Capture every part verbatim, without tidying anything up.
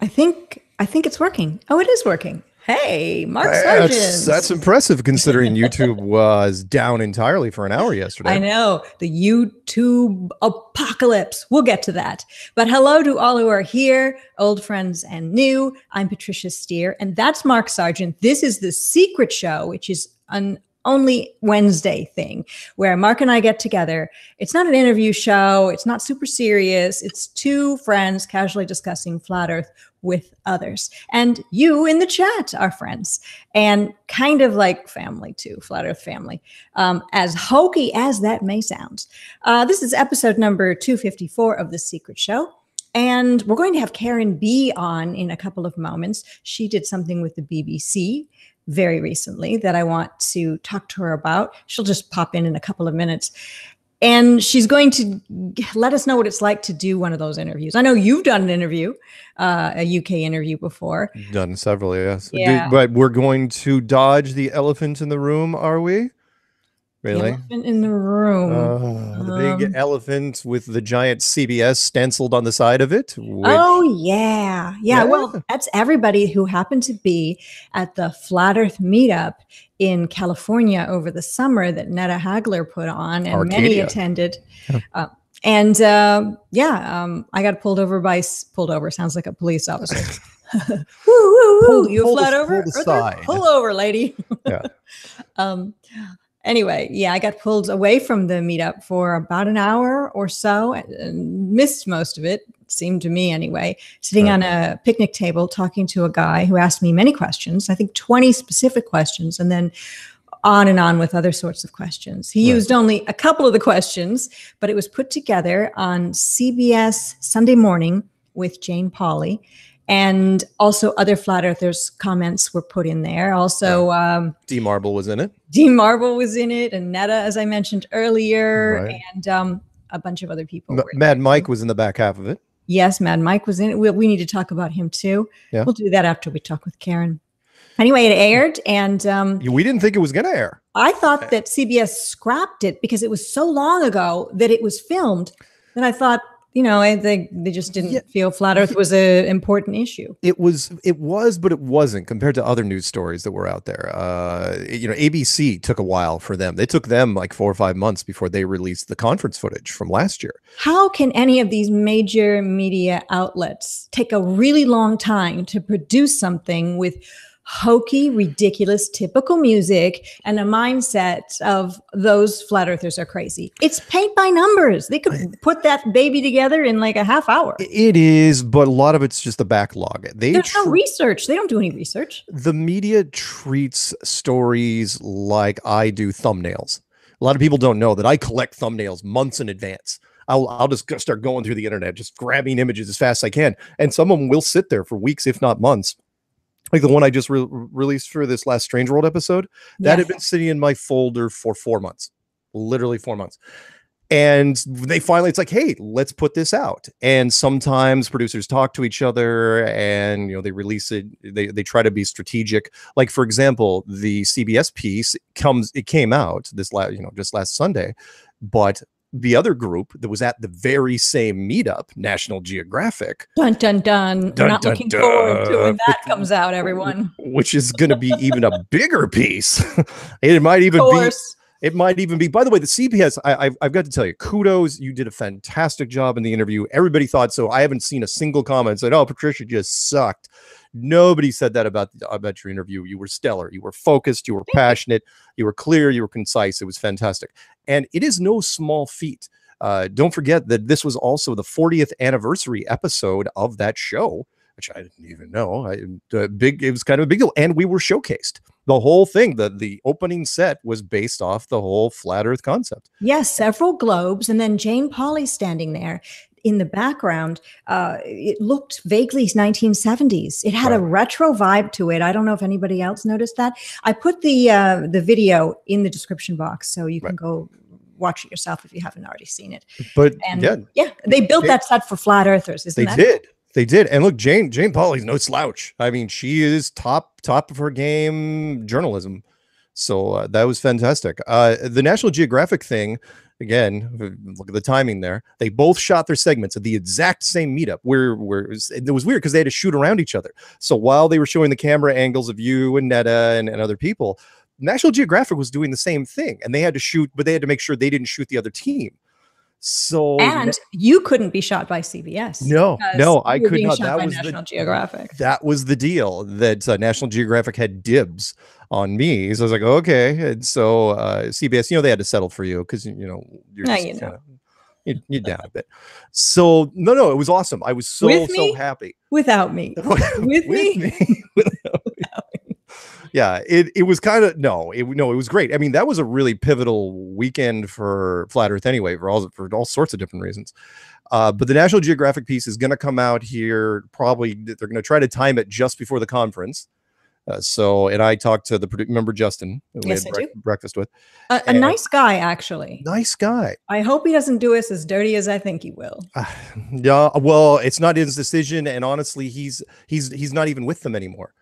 I think I think it's working. Oh, it is working. Hey, Mark Sargent. That's, that's impressive considering YouTube was down entirely for an hour yesterday. I know, the YouTube apocalypse. We'll get to that. But hello to all who are here, old friends and new. I'm Patricia Steere, and that's Mark Sargent. This is The Secret Show, which is an only Wednesday thing where Mark and I get together. It's not an interview show. It's not super serious. It's two friends casually discussing flat earth with others. And you in the chat are friends and kind of like family too, flat earth family, um, as hokey as that may sound. Uh, this is episode number two fifty-four of The Secret Show. And we're going to have Karen B on in a couple of moments. She did something with the B B C very recently that I want to talk to her about. She'll just pop in in a couple of minutes. And she's going to let us know what it's like to do one of those interviews. I know you've done an interview, uh, a U K interview before. Done several, yes. Yeah. Do, but we're going to dodge the elephant in the room, are we? Really? The elephant in the room. Uh, the um, big elephant with the giant C B S stenciled on the side of it. Which, oh, yeah. yeah. Yeah, well, that's everybody who happened to be at the Flat Earth meetup in California over the summer that Netta Hagler put on, and Arcadia. Many attended. uh, and uh, yeah, um, I got pulled over by, pulled over, sounds like a police officer. woo, woo, woo, pull, you pull flat the, over? Pull, pull over, lady. Yeah. um, Anyway, yeah, I got pulled away from the meetup for about an hour or so, and missed most of it, seemed to me anyway, sitting on a picnic table talking to a guy who asked me many questions, I think twenty specific questions, and then on and on with other sorts of questions. He right. used only a couple of the questions, but it was put together on C B S Sunday Morning with Jane Pauley, and also other flat earthers' comments were put in there. Also, um, D Marble was in it. D Marble was in it, and Netta, as I mentioned earlier, right. and um, a bunch of other people. M were in Mad there. Mike was in the back half of it. Yes, Mad Mike was in it. We, we need to talk about him too. Yeah. We'll do that after we talk with Karen. Anyway, it aired, and um, we didn't think it was going to air. I thought that C B S scrapped it because it was so long ago that it was filmed. Then I thought, you know, I think they just didn't yeah. feel flat earth was an important issue. It was, it was, but it wasn't compared to other news stories that were out there. Uh, you know, A B C took a while for them. They took them like four or five months before they released the conference footage from last year. How can any of these major media outlets take a really long time to produce something with hokey, ridiculous, typical music and a mindset of those flat earthers are crazy? It's paint by numbers. They could I, put that baby together in like a half hour. It is, but a lot of it's just the backlog. They There's no research. They don't do any research. The media treats stories like I do thumbnails. A lot of people don't know that I collect thumbnails months in advance. I'll, I'll just start going through the internet, just grabbing images as fast as I can. And some of them will sit there for weeks, if not months. Like the one I just re released for this last Strange World episode, that yes. had been sitting in my folder for four months, literally four months. And they finally, it's like, hey, let's put this out. And sometimes producers talk to each other and, you know, they release it. They, they try to be strategic. Like, for example, the C B S piece comes, it came out this last, you know, just last Sunday, but the other group that was at the very same meetup, National Geographic. Dun, dun, dun. dun We're not dun, looking dun, forward to when that which, comes out, everyone. Which is going to be even a bigger piece. It might even be... It might even be, by the way, the C B S, I, I've, I've got to tell you, kudos. You did a fantastic job in the interview. Everybody thought so. I haven't seen a single comment said, oh, Patricia just sucked. Nobody said that about, about your interview. You were stellar. You were focused. You were passionate. You were clear. You were concise. It was fantastic. And it is no small feat. Uh, don't forget that this was also the fortieth anniversary episode of that show, which I didn't even know. I, uh, big, it was kind of a big deal. And we were showcased. The whole thing, the, the opening set was based off the whole flat earth concept. Yes, several globes. And then Jane Pauley standing there in the background. Uh, it looked vaguely nineteen seventies. It had right. a retro vibe to it. I don't know if anybody else noticed that. I put the, uh, the video in the description box so you right. can go watch it yourself if you haven't already seen it. But and yeah. yeah, they built that set for flat earthers, isn't that? They did. They did. And look, Jane, Jane Pauley's no slouch. I mean, she is top, top of her game journalism. So uh, that was fantastic. Uh, the National Geographic thing, again, look at the timing there. They both shot their segments at the exact same meetup. Where, where it was, it was weird because they had to shoot around each other. So while they were showing the camera angles of you and Netta and, and other people, National Geographic was doing the same thing, and they had to shoot, but they had to make sure they didn't shoot the other team. So and you couldn't be shot by C B S. No, no, I could not. That was National Geographic. That was the deal, that uh, National Geographic had dibs on me. So I was like, okay. And so uh, C B S, you know, they had to settle for you because, you know, you're just you kinda, you're, you're down a bit. So no, no, it was awesome. I was so With so me? happy. Without me, with, With me, me. Without me. Yeah, it it was kind of no, it no, it was great. I mean, that was a really pivotal weekend for Flat Earth anyway, for all for all sorts of different reasons. Uh, but the National Geographic piece is going to come out here probably. They're going to try to time it just before the conference. Uh, so, and I talked to the producer, remember Justin, who yes, we had bre breakfast with. Uh, a nice guy, actually. Nice guy. I hope he doesn't do us as dirty as I think he will. Uh, yeah, well, it's not his decision, and honestly, he's he's he's not even with them anymore.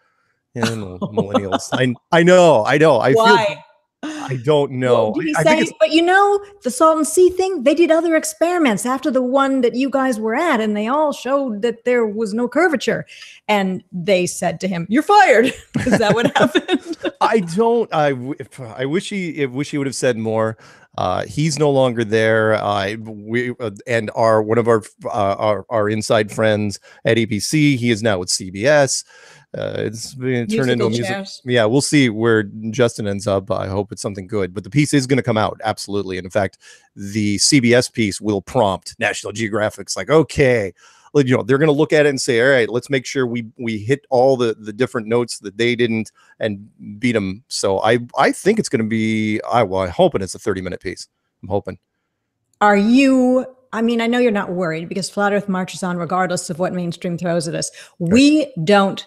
And millennials. I I know, I know. I Why? Feel, I don't know. Well, I, I say, but you know, the salt and sea thing, they did other experiments after the one that you guys were at, and they all showed that there was no curvature. And they said to him, "You're fired." Is that what happened? I don't. I I wish he. I wish he would have said more. Uh, he's no longer there. Uh, we uh, and our one of our, uh, our our inside friends at A B C. He is now with C B S. Uh, it's going to turn into a music. Chairs. Yeah, we'll see where Justin ends up. I hope it's something good. But the piece is going to come out, absolutely. And in fact, the C B S piece will prompt National Geographic's like, okay, you know, they're going to look at it and say, all right, let's make sure we we hit all the the different notes that they didn't and beat them. So I I think it's going to be. I well, I'm hoping it's a thirty minute piece. I'm hoping. Are you? I mean, I know you're not worried because Flat Earth marches on regardless of what mainstream throws at us. Sure. We don't.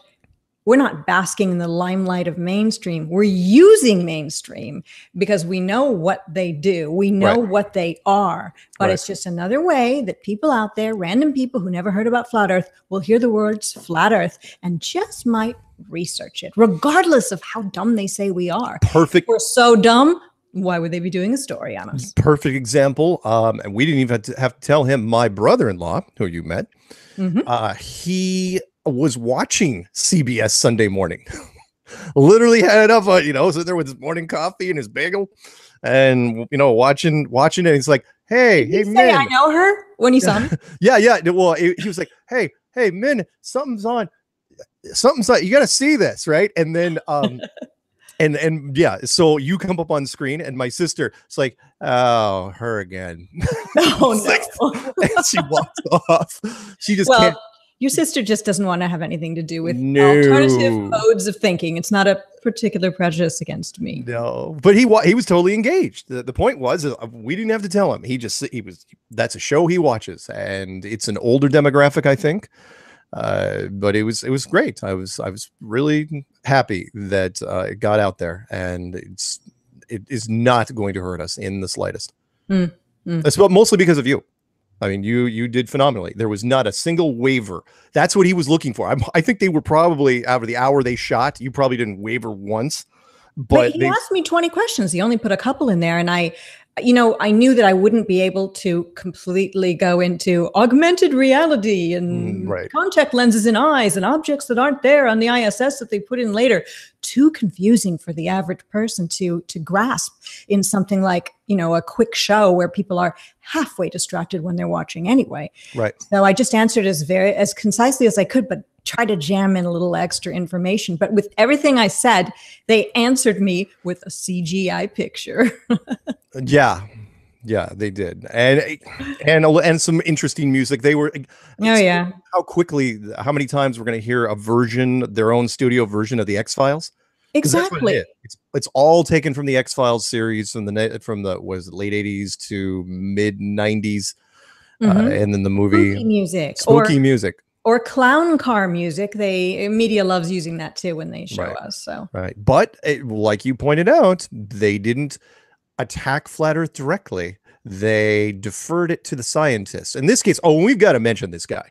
We're not basking in the limelight of mainstream. We're using mainstream because we know what they do. We know right. what they are, but right. it's just another way that people out there, random people who never heard about Flat Earth, will hear the words Flat Earth and just might research it, regardless of how dumb they say we are. Perfect. If we're so dumb, why would they be doing a story on us? Perfect example. Um, and we didn't even have to, have to tell him, my brother-in-law, who you met, mm-hmm. uh, he... was watching C B S Sunday Morning. Literally had it up, uh, you know, sitting there with his morning coffee and his bagel, and you know, watching, watching it. He's like, "Hey, Did hey, he Min, say I know her." When he saw me, yeah, yeah. Well, he was like, "Hey, hey, Min, something's on, something's on. You got to see this, right?" And then, um, and and yeah, so you come up on screen, and my sister, it's like, "Oh, her again." Oh no! And she walked off. She just well, can't. Your sister just doesn't want to have anything to do with no. alternative modes of thinking. It's not a particular prejudice against me. No, but he wa he was totally engaged. The, the point was, uh, we didn't have to tell him. He just he was. That's a show he watches, and it's an older demographic, I think. Uh, but it was it was great. I was I was really happy that uh, it got out there, and it's it is not going to hurt us in the slightest. Mm, mm. That's about, mostly because of you. I mean, you you did phenomenally. There was not a single waiver. That's what he was looking for. I'm, I think they were probably, out of the hour they shot, you probably didn't waver once. But, but he they, asked me twenty questions. He only put a couple in there. And I, you know, I knew that I wouldn't be able to completely go into augmented reality and right. contact lenses in eyes and objects that aren't there on the I S S that they put in later. Too confusing for the average person to, to grasp in something like, you know, a quick show where people are halfway distracted when they're watching anyway. Right. So I just answered as very, as concisely as I could, but try to jam in a little extra information. But with everything I said, they answered me with a C G I picture. Yeah. Yeah, they did. And, and, and some interesting music. They were, oh yeah. How quickly, how many times we're going to hear a version, their own studio version of the X-Files. Exactly. It it's, it's all taken from the X-Files series from the, from the, was it late eighties to mid nineties. Mm-hmm. uh, and then the movie spooky music, spooky or music. Or clown car music. They media loves using that too when they show right. us. So right, but it, like you pointed out, they didn't attack Flat Earth directly. They deferred it to the scientists. In this case, oh, we've got to mention this guy.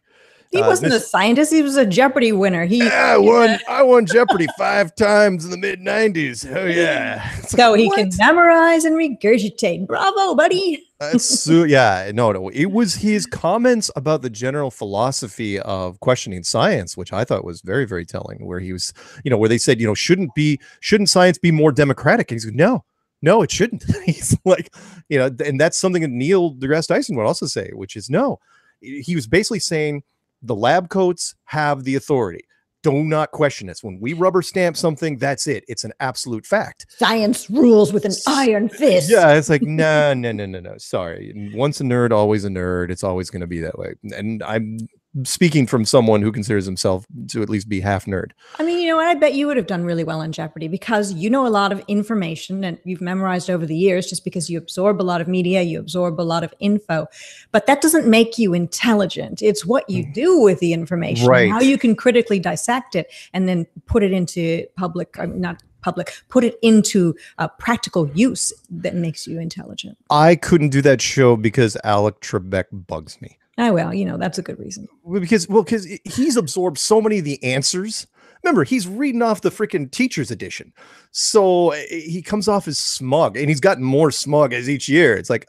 He uh, wasn't this, a scientist. He was a Jeopardy winner. He, yeah, I won. Yeah. I won Jeopardy five times in the mid nineties. Oh yeah. It's so like, he what? can memorize and regurgitate. Bravo, buddy. That's so, yeah, no, no, it was his comments about the general philosophy of questioning science, which I thought was very, very telling. Where he was, you know, where they said, you know, shouldn't be, shouldn't science be more democratic? And he's like, no. No, it shouldn't. He's like, you know, and that's something that Neil deGrasse Tyson would also say, which is no. He was basically saying the lab coats have the authority. Do not question us. When we rubber stamp something, that's it. It's an absolute fact. Science rules with an iron fist. Yeah, it's like, no, no, no, no, no. Sorry. Once a nerd, always a nerd. It's always going to be that way. And I'm speaking from someone who considers himself to at least be half nerd. I mean, you know, I bet you would have done really well on Jeopardy because you know a lot of information and you've memorized over the years just because you absorb a lot of media, you absorb a lot of info, but that doesn't make you intelligent. It's what you do with the information, right. How you can critically dissect it and then put it into public, I mean, not public, put it into uh, practical use that makes you intelligent. I couldn't do that show because Alec Trebek bugs me. Oh, well, you know, that's a good reason. Because, well, because he's absorbed so many of the answers. Remember, he's reading off the freaking teacher's edition. So he comes off as smug, and he's gotten more smug as each year. It's like,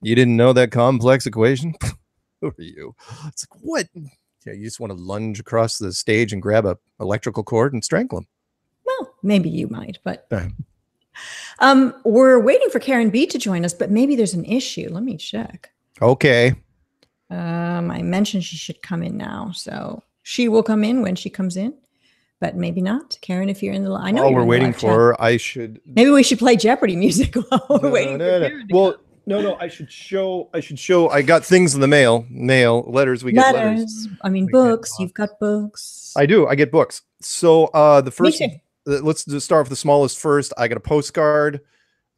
you didn't know that complex equation? Who are you? It's like, what? Yeah, you just want to lunge across the stage and grab a electrical cord and strangle him. Well, maybe you might, but... um, we're waiting for Karen B to join us, but maybe there's an issue. Let me check. Okay. Um, I mentioned she should come in now, so she will come in when she comes in, but maybe not. Karen, if you're in the line, I know while we're waiting for her, I should. Maybe we should play Jeopardy music while we're no, waiting. No, for no. Karen to well, come. no, no. I should show. I should show. I got things in the mail. Mail letters. We letters. get letters. I mean, we books. You've got books. I do. I get books. So uh, the first. Let's just start with the smallest first. I got a postcard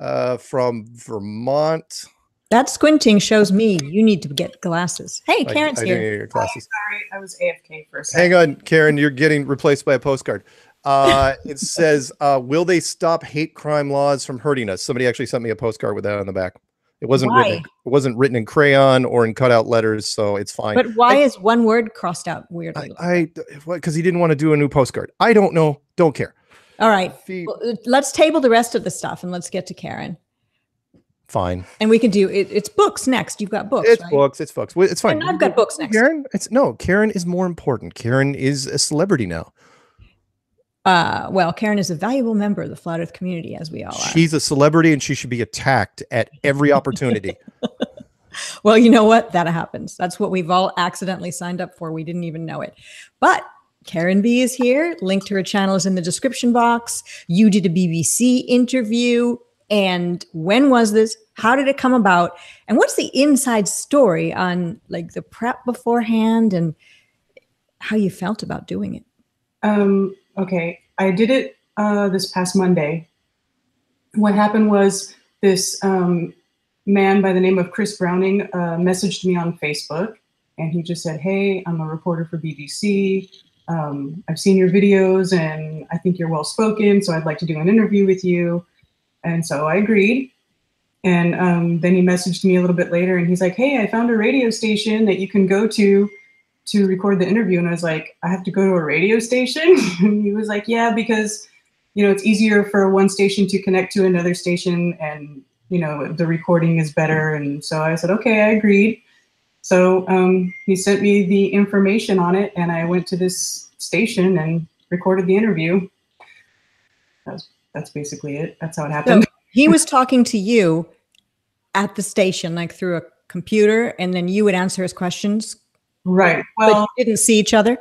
uh, from Vermont. That squinting shows me you need to get glasses. Hey, Karen's I, I here. Didn't get your glasses. Sorry, I was A F K for a second. Hang on, Karen. You're getting replaced by a postcard. Uh, it says, uh, will they stop hate crime laws from hurting us? Somebody actually sent me a postcard with that on the back. It wasn't why? written. It wasn't written in crayon or in cutout letters, so it's fine. But why I, is one word crossed out weirdly? I because he didn't want to do a new postcard. I don't know. Don't care. All right. Well, let's table the rest of the stuff and let's get to Karen. Fine. And we can do it. It's books next. You've got books. It's right? books. It's books. It's fine. And I've got books next. Karen, it's no. Karen is more important. Karen is a celebrity now. Uh, well, Karen is a valuable member of the Flat Earth community, as we all are. She's a celebrity, and she should be attacked at every opportunity. Well, you know what? That happens. That's what we've all accidentally signed up for. We didn't even know it. But Karen B is here. Link to her channel is in the description box. You did a B B C interview. And when was this? How did it come about? And what's the inside story on like the prep beforehand and how you felt about doing it? Um, okay. I did it uh, this past Monday. What happened was this um, man by the name of Chris Browning uh, messaged me on Facebook and he just said, hey, I'm a reporter for B B C. Um, I've seen your videos and I think you're well-spoken. So I'd like to do an interview with you. And so I agreed. And um, then he messaged me a little bit later and he's like, hey, I found a radio station that you can go to to record the interview. And I was like, I have to go to a radio station? And he was like, yeah, because, you know, it's easier for one station to connect to another station and, you know, the recording is better. And so I said, okay, I agreed. So um, he sent me the information on it and I went to this station and recorded the interview. That was That's basically it. That's how it happened. So he was talking to you at the station, like through a computer, and then you would answer his questions. Right. Well, you didn't see each other.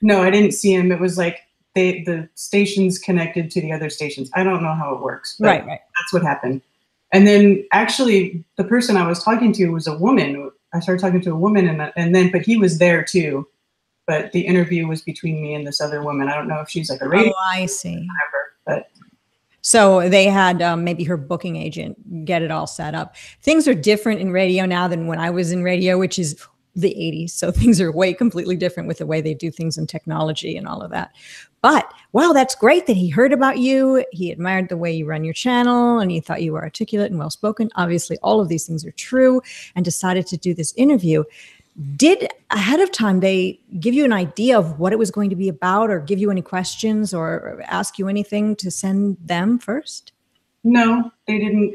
No, I didn't see him. It was like they, the stations connected to the other stations. I don't know how it works. But right, right. That's what happened. And then actually the person I was talking to was a woman. I started talking to a woman and, and then, but he was there too. But the interview was between me and this other woman. I don't know if she's like a radio. Oh, I see. Whatever, but so they had um, maybe her booking agent get it all set up. Things are different in radio now than when I was in radio, which is the eighties. So things are way completely different with the way they do things in technology and all of that. But wow, that's great that he heard about you. He admired the way you run your channel and he thought you were articulate and well-spoken. Obviously, all of these things are true and decided to do this interview. Did ahead of time they give you an idea of what it was going to be about, or give you any questions, or ask you anything to send them first? No, they didn't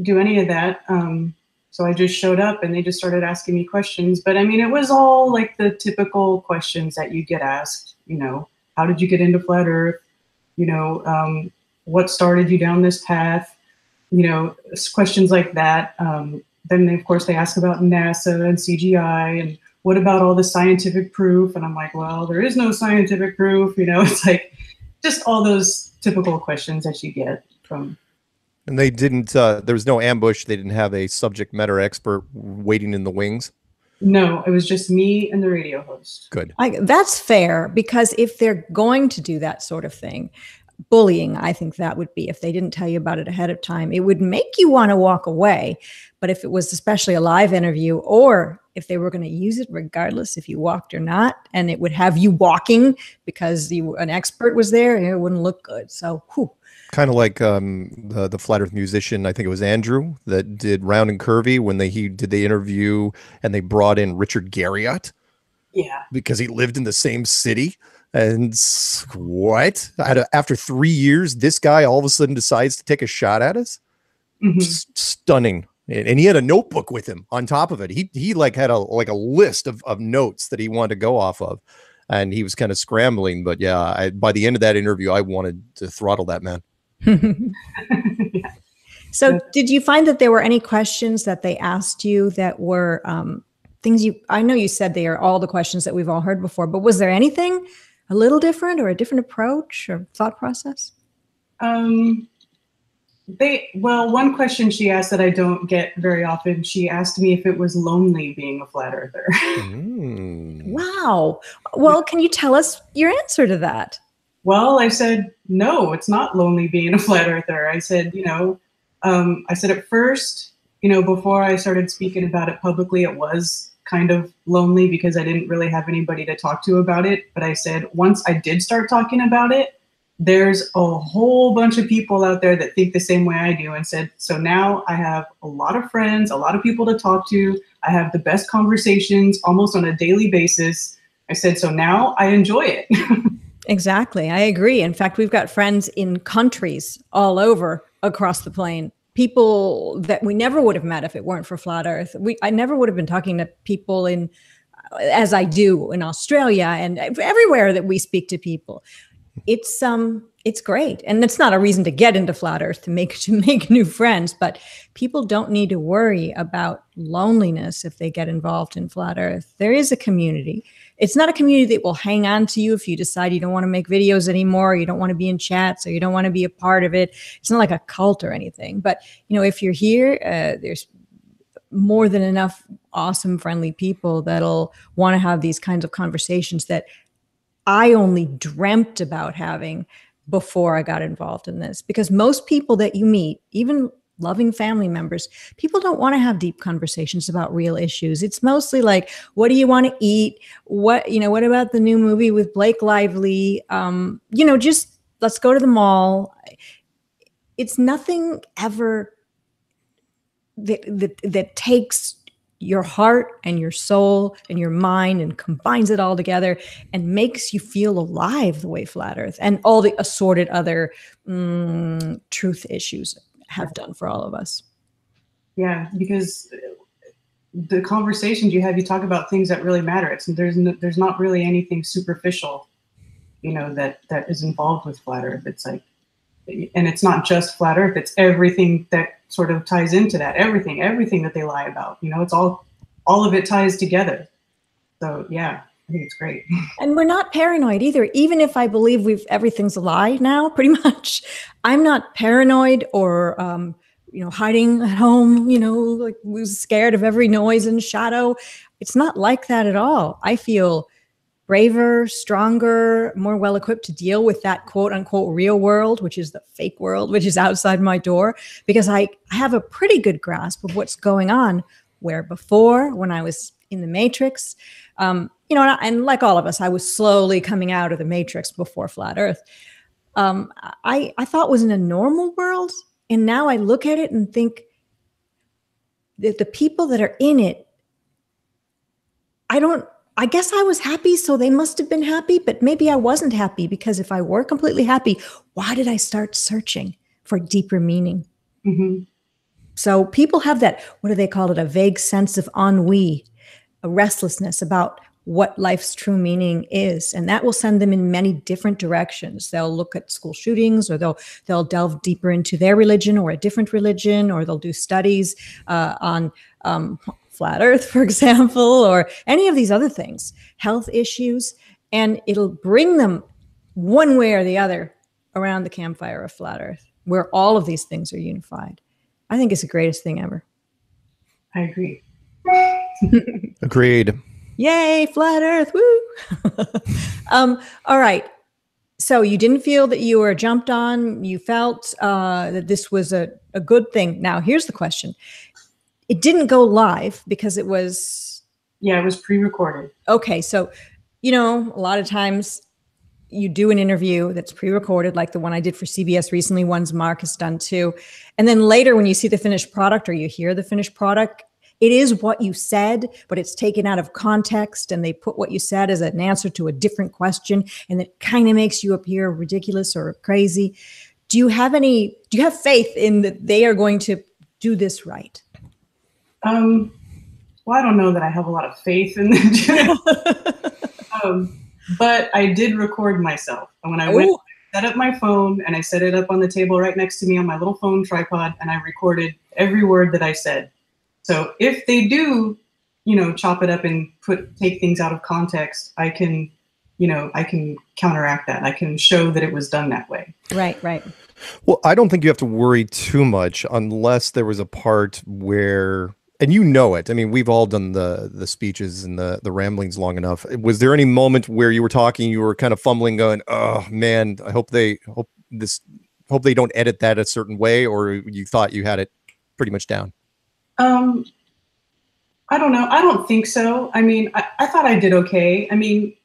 do any of that. Um, so I just showed up and they just started asking me questions. But I mean, it was all like the typical questions that you get asked, you know, how did you get into Flat Earth? You know, um, what started you down this path? You know, questions like that. Um, Then, they, of course, they ask about NASA and C G I and what about all the scientific proof? And I'm like, well, there is no scientific proof. You know, it's like just all those typical questions that you get from. And they didn't, uh, there was no ambush. They didn't have a subject matter expert waiting in the wings. No, it was just me and the radio host. Good. I, that's fair, because if they're going to do that sort of thing, bullying, I think that would be, if they didn't tell you about it ahead of time, it would make you want to walk away. But if it was especially a live interview, or if they were going to use it regardless if you walked or not, and it would have you walking because you, an expert was there, it wouldn't look good. So, whew. Kind of like um, the, the Flat Earth musician, I think it was Andrew, that did Round and Curvy when they he did the interview and they brought in Richard Garriott. Yeah. Because he lived in the same city. And what? After three years, this guy all of a sudden decides to take a shot at us? Mm-hmm. Stunning. And he had a notebook with him on top of it. He he like had a like a list of, of notes that he wanted to go off of. And he was kind of scrambling. But yeah, I, by the end of that interview, I wanted to throttle that man. So did you find that there were any questions that they asked you that were um, things you, I know you said they are all the questions that we've all heard before, but was there anything a little different or a different approach or thought process? Um, they, well, one question she asked that I don't get very often, she asked me if it was lonely being a flat earther. Mm. Wow. Well, can you tell us your answer to that? Well, I said, no, it's not lonely being a flat earther. I said, you know, um, I said at first, you know, before I started speaking about it publicly, it was kind of lonely because I didn't really have anybody to talk to about it. But I said, once I did start talking about it, there's a whole bunch of people out there that think the same way I do. And said, so now I have a lot of friends, a lot of people to talk to. I have the best conversations almost on a daily basis. I said, so now I enjoy it. Exactly. I agree. In fact, we've got friends in countries all over across the plain. People that we never would have met if it weren't for Flat Earth. We, I never would have been talking to people in, as I do in Australia and everywhere that we speak to people. It's um, it's great, and it's not a reason to get into Flat Earth to make to make new friends. But people don't need to worry about loneliness if they get involved in Flat Earth. There is a community. It's not a community that will hang on to you if you decide you don't want to make videos anymore, or you don't want to be in chats, or you don't want to be a part of it. It's not like a cult or anything. But, you know, if you're here, uh, there's more than enough awesome, friendly people that'll want to have these kinds of conversations that I only dreamt about having before I got involved in this. Because most people that you meet, even loving family members, people don't want to have deep conversations about real issues. It's mostly like, what do you want to eat? What, you know, what about the new movie with Blake Lively? Um, you know, just let's go to the mall. It's nothing ever that, that, that takes your heart and your soul and your mind and combines it all together and makes you feel alive the way Flat Earth and all the assorted other mm, truth issues have done for all of us. Yeah, because the conversations you have, you talk about things that really matter. It's, there's no, there's not really anything superficial, you know, that that is involved with Flat Earth. It's like, and it's not just Flat Earth, it's everything that sort of ties into that, everything, everything that they lie about, you know, it's all, all of it ties together. So yeah, I think it's great. And we're not paranoid either. Even if I believe we've everything's a lie now, pretty much, I'm not paranoid or, um, you know, hiding at home, you know, like we was scared of every noise and shadow. It's not like that at all. I feel braver, stronger, more well-equipped to deal with that quote unquote real world, which is the fake world, which is outside my door, because I have a pretty good grasp of what's going on, where before, when I was in the Matrix, um, you know, and, I, and like all of us, I was slowly coming out of the Matrix before Flat Earth. Um, I, I thought was in a normal world. And now I look at it and think that the people that are in it I don't, I guess I was happy, so they must have been happy, but maybe I wasn't happy, because if I were completely happy, why did I start searching for deeper meaning? Mm-hmm. So people have that, what do they call it, a vague sense of ennui, a restlessness about what life's true meaning is. And that will send them in many different directions. They'll look at school shootings, or they'll they'll delve deeper into their religion or a different religion, or they'll do studies uh, on um, Flat Earth, for example, or any of these other things, health issues. And it'll bring them one way or the other around the campfire of Flat Earth, where all of these things are unified. I think it's the greatest thing ever. I agree. Agreed. Yay, Flat Earth. Woo. um, all right. So you didn't feel that you were jumped on. You felt uh, that this was a, a good thing. Now, here's the question. It didn't go live because it was... Yeah, it was pre-recorded. Okay. So, you know, a lot of times you do an interview that's pre-recorded, like the one I did for C B S recently, ones Mark has done too. And then later when you see the finished product, or you hear the finished product, it is what you said, but it's taken out of context, and they put what you said as an answer to a different question, and it kind of makes you appear ridiculous or crazy. Do you have any, do you have faith in that they are going to do this right? Um, well, I don't know that I have a lot of faith in them. um, but I did record myself. And when I went, Ooh. I set up my phone, and I set it up on the table right next to me on my little phone tripod, and I recorded every word that I said. So if they do, you know, chop it up and put take things out of context, I can, you know, I can counteract that. I can show that it was done that way. Right, right. Well, I don't think you have to worry too much, unless there was a part where, and you know it, I mean, we've all done the the speeches and the the ramblings long enough. Was there any moment where you were talking, you were kind of fumbling, going, "Oh man, I hope they hope this hope they don't edit that a certain way," or you thought you had it pretty much down? Um, I don't know. I don't think so. I mean, I, I thought I did okay. I mean,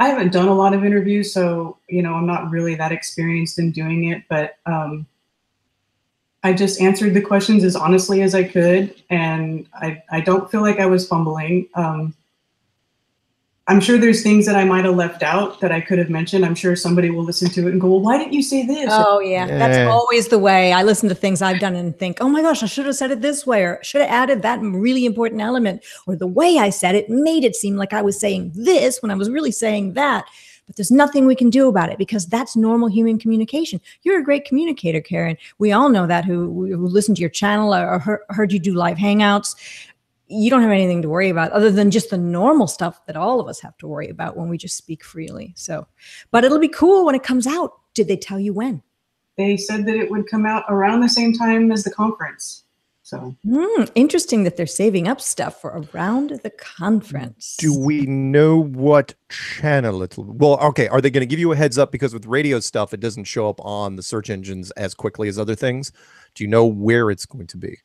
I haven't done a lot of interviews, so, you know, I'm not really that experienced in doing it, but, um, I just answered the questions as honestly as I could. And I, I don't feel like I was fumbling. Um, I'm sure there's things that I might've left out that I could have mentioned. I'm sure somebody will listen to it and go, well, why didn't you say this? Oh yeah. yeah. That's always the way I listen to things I've done and think, oh my gosh, I should have said it this way, or should have added that really important element, or the way I said it made it seem like I was saying this when I was really saying that. But there's nothing we can do about it, because that's normal human communication. You're a great communicator, Karen. We all know that, who, who listened to your channel or heard you do live hangouts. You don't have anything to worry about other than just the normal stuff that all of us have to worry about when we just speak freely. So, but it'll be cool when it comes out. Did they tell you when? They said that it would come out around the same time as the conference. So mm, interesting that they're saving up stuff for around the conference. Do we know what channel it will be? Well, okay. Are they going to give you a heads up? Because with radio stuff, it doesn't show up on the search engines as quickly as other things. Do you know where it's going to be?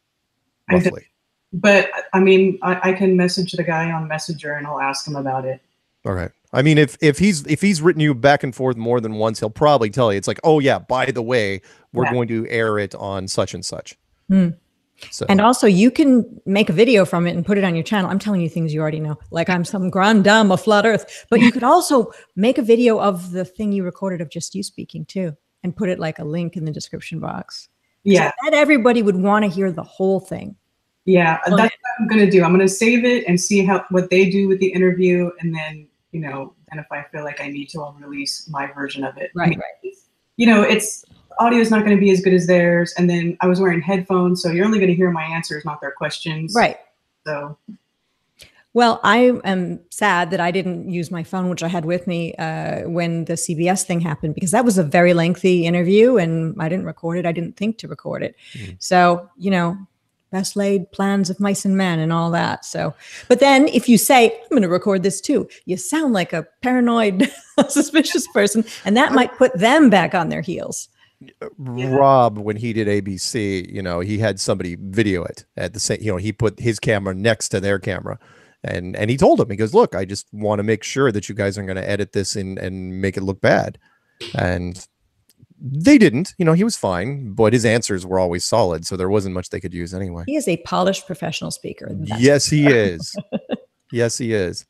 Roughly? But I mean, I, I can message the guy on Messenger and I'll ask him about it. All right. I mean, if, if he's, if he's written you back and forth more than once, he'll probably tell you, it's like, oh yeah, by the way, we're yeah. going to air it on such and such. Mm. So. And also you can make a video from it and put it on your channel. I'm telling you things you already know, like I'm some grand dame of Flat Earth, but you could also make a video of the thing you recorded of just you speaking too, and put it like a link in the description box. Yeah. So that everybody would want to hear the whole thing. Yeah, that's what I'm going to do. I'm going to save it and see how what they do with the interview. And then, you know, and if I feel like I need to, I'll release my version of it. Right, I mean, right. You know, it's audio is not going to be as good as theirs. And then I was wearing headphones, so you're only going to hear my answers, not their questions. Right. So. Well, I am sad that I didn't use my phone, which I had with me uh, when the C B S thing happened, because that was a very lengthy interview and I didn't record it. I didn't think to record it. Mm-hmm. So, you know. Best laid plans of mice and men and all that. So, but then if you say, I'm going to record this too, you sound like a paranoid, suspicious person, and that might put them back on their heels. Rob, when he did A B C, you know, he had somebody video it at the same, you know, he put his camera next to their camera. And, and he told him, he goes, look, I just want to make sure that you guys aren't going to edit this and, and make it look bad. And they didn't, you know, he was fine, but his answers were always solid. So there wasn't much they could use anyway. He is a polished professional speaker. Yes, he is. Yes, he is.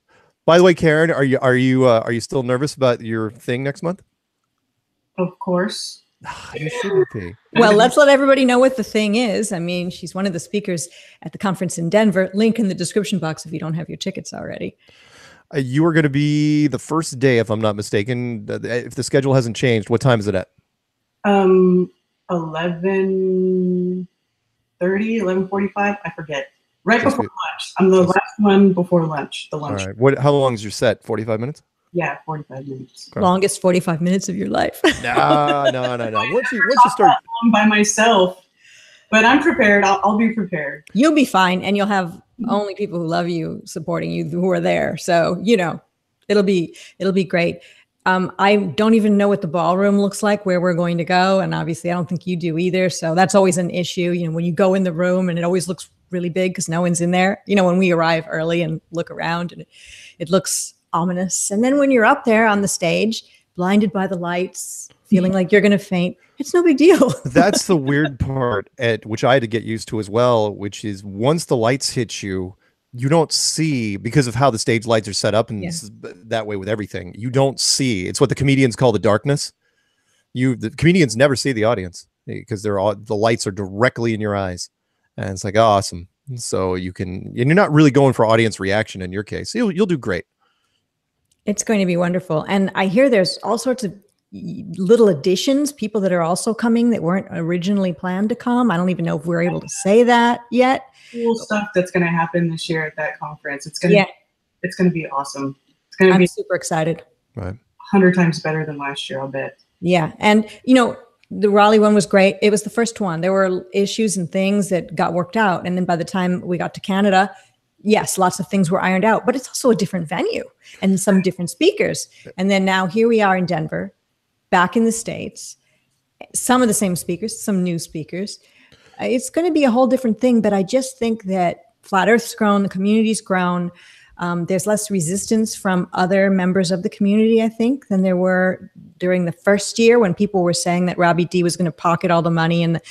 By the way, Karen, are you are you uh, are you still nervous about your thing next month? Of course. You shouldn't be. Well, let's let everybody know what the thing is. I mean, she's one of the speakers at the conference in Denver. Link in the description box if you don't have your tickets already. Uh, you are going to be the first day, if I'm not mistaken. If the schedule hasn't changed, what time is it at? Um, eleven thirty, eleven forty-five, I forget. Right before lunch. I'm the last one before lunch, the lunch. All right. What, how long is your set? forty-five minutes? Yeah, forty-five minutes. Okay. Longest forty-five minutes of your life. no, no, no, no. Once you, once you start I'm by myself, but I'm prepared. I'll, I'll be prepared. You'll be fine. And you'll have only people who love you supporting you who are there. So, you know, it'll be, it'll be great. Um, I don't even know what the ballroom looks like, where we're going to go. And obviously I don't think you do either. So that's always an issue. You know, when you go in the room and it always looks really big because no one's in there, you know, when we arrive early and look around and it, it looks ominous. And then when you're up there on the stage, blinded by the lights, feeling like you're going to faint, it's no big deal. That's the weird part, at which I had to get used to as well, which is once the lights hit you, you don't see, because of how the stage lights are set up, and yeah. that way with everything, you don't see. It's what the comedians call the darkness. You, the comedians never see the audience because they're all, the lights are directly in your eyes. And it's like, oh, awesome. So you can, and you're not really going for audience reaction in your case. You'll, you'll do great. It's going to be wonderful. And I hear there's all sorts of little additions, people that are also coming that weren't originally planned to come. I don't even know if we're able to say that yet. Cool stuff that's going to happen this year at that conference. It's going to, yeah. it's going to be awesome. It's going to I'm be super excited. Right. a hundred times better than last year, I'll bet. Yeah. And, you know, the Raleigh one was great. It was the first one. There were issues and things that got worked out. And then by the time we got to Canada, yes, lots of things were ironed out, but it's also a different venue and some different speakers. And then now here we are in Denver, back in the States, some of the same speakers, some new speakers. It's going to be a whole different thing, but I just think that Flat Earth's grown, the community's grown. Um, there's less resistance from other members of the community, I think, than there were during the first year when people were saying that Robbie D was going to pocket all the money and the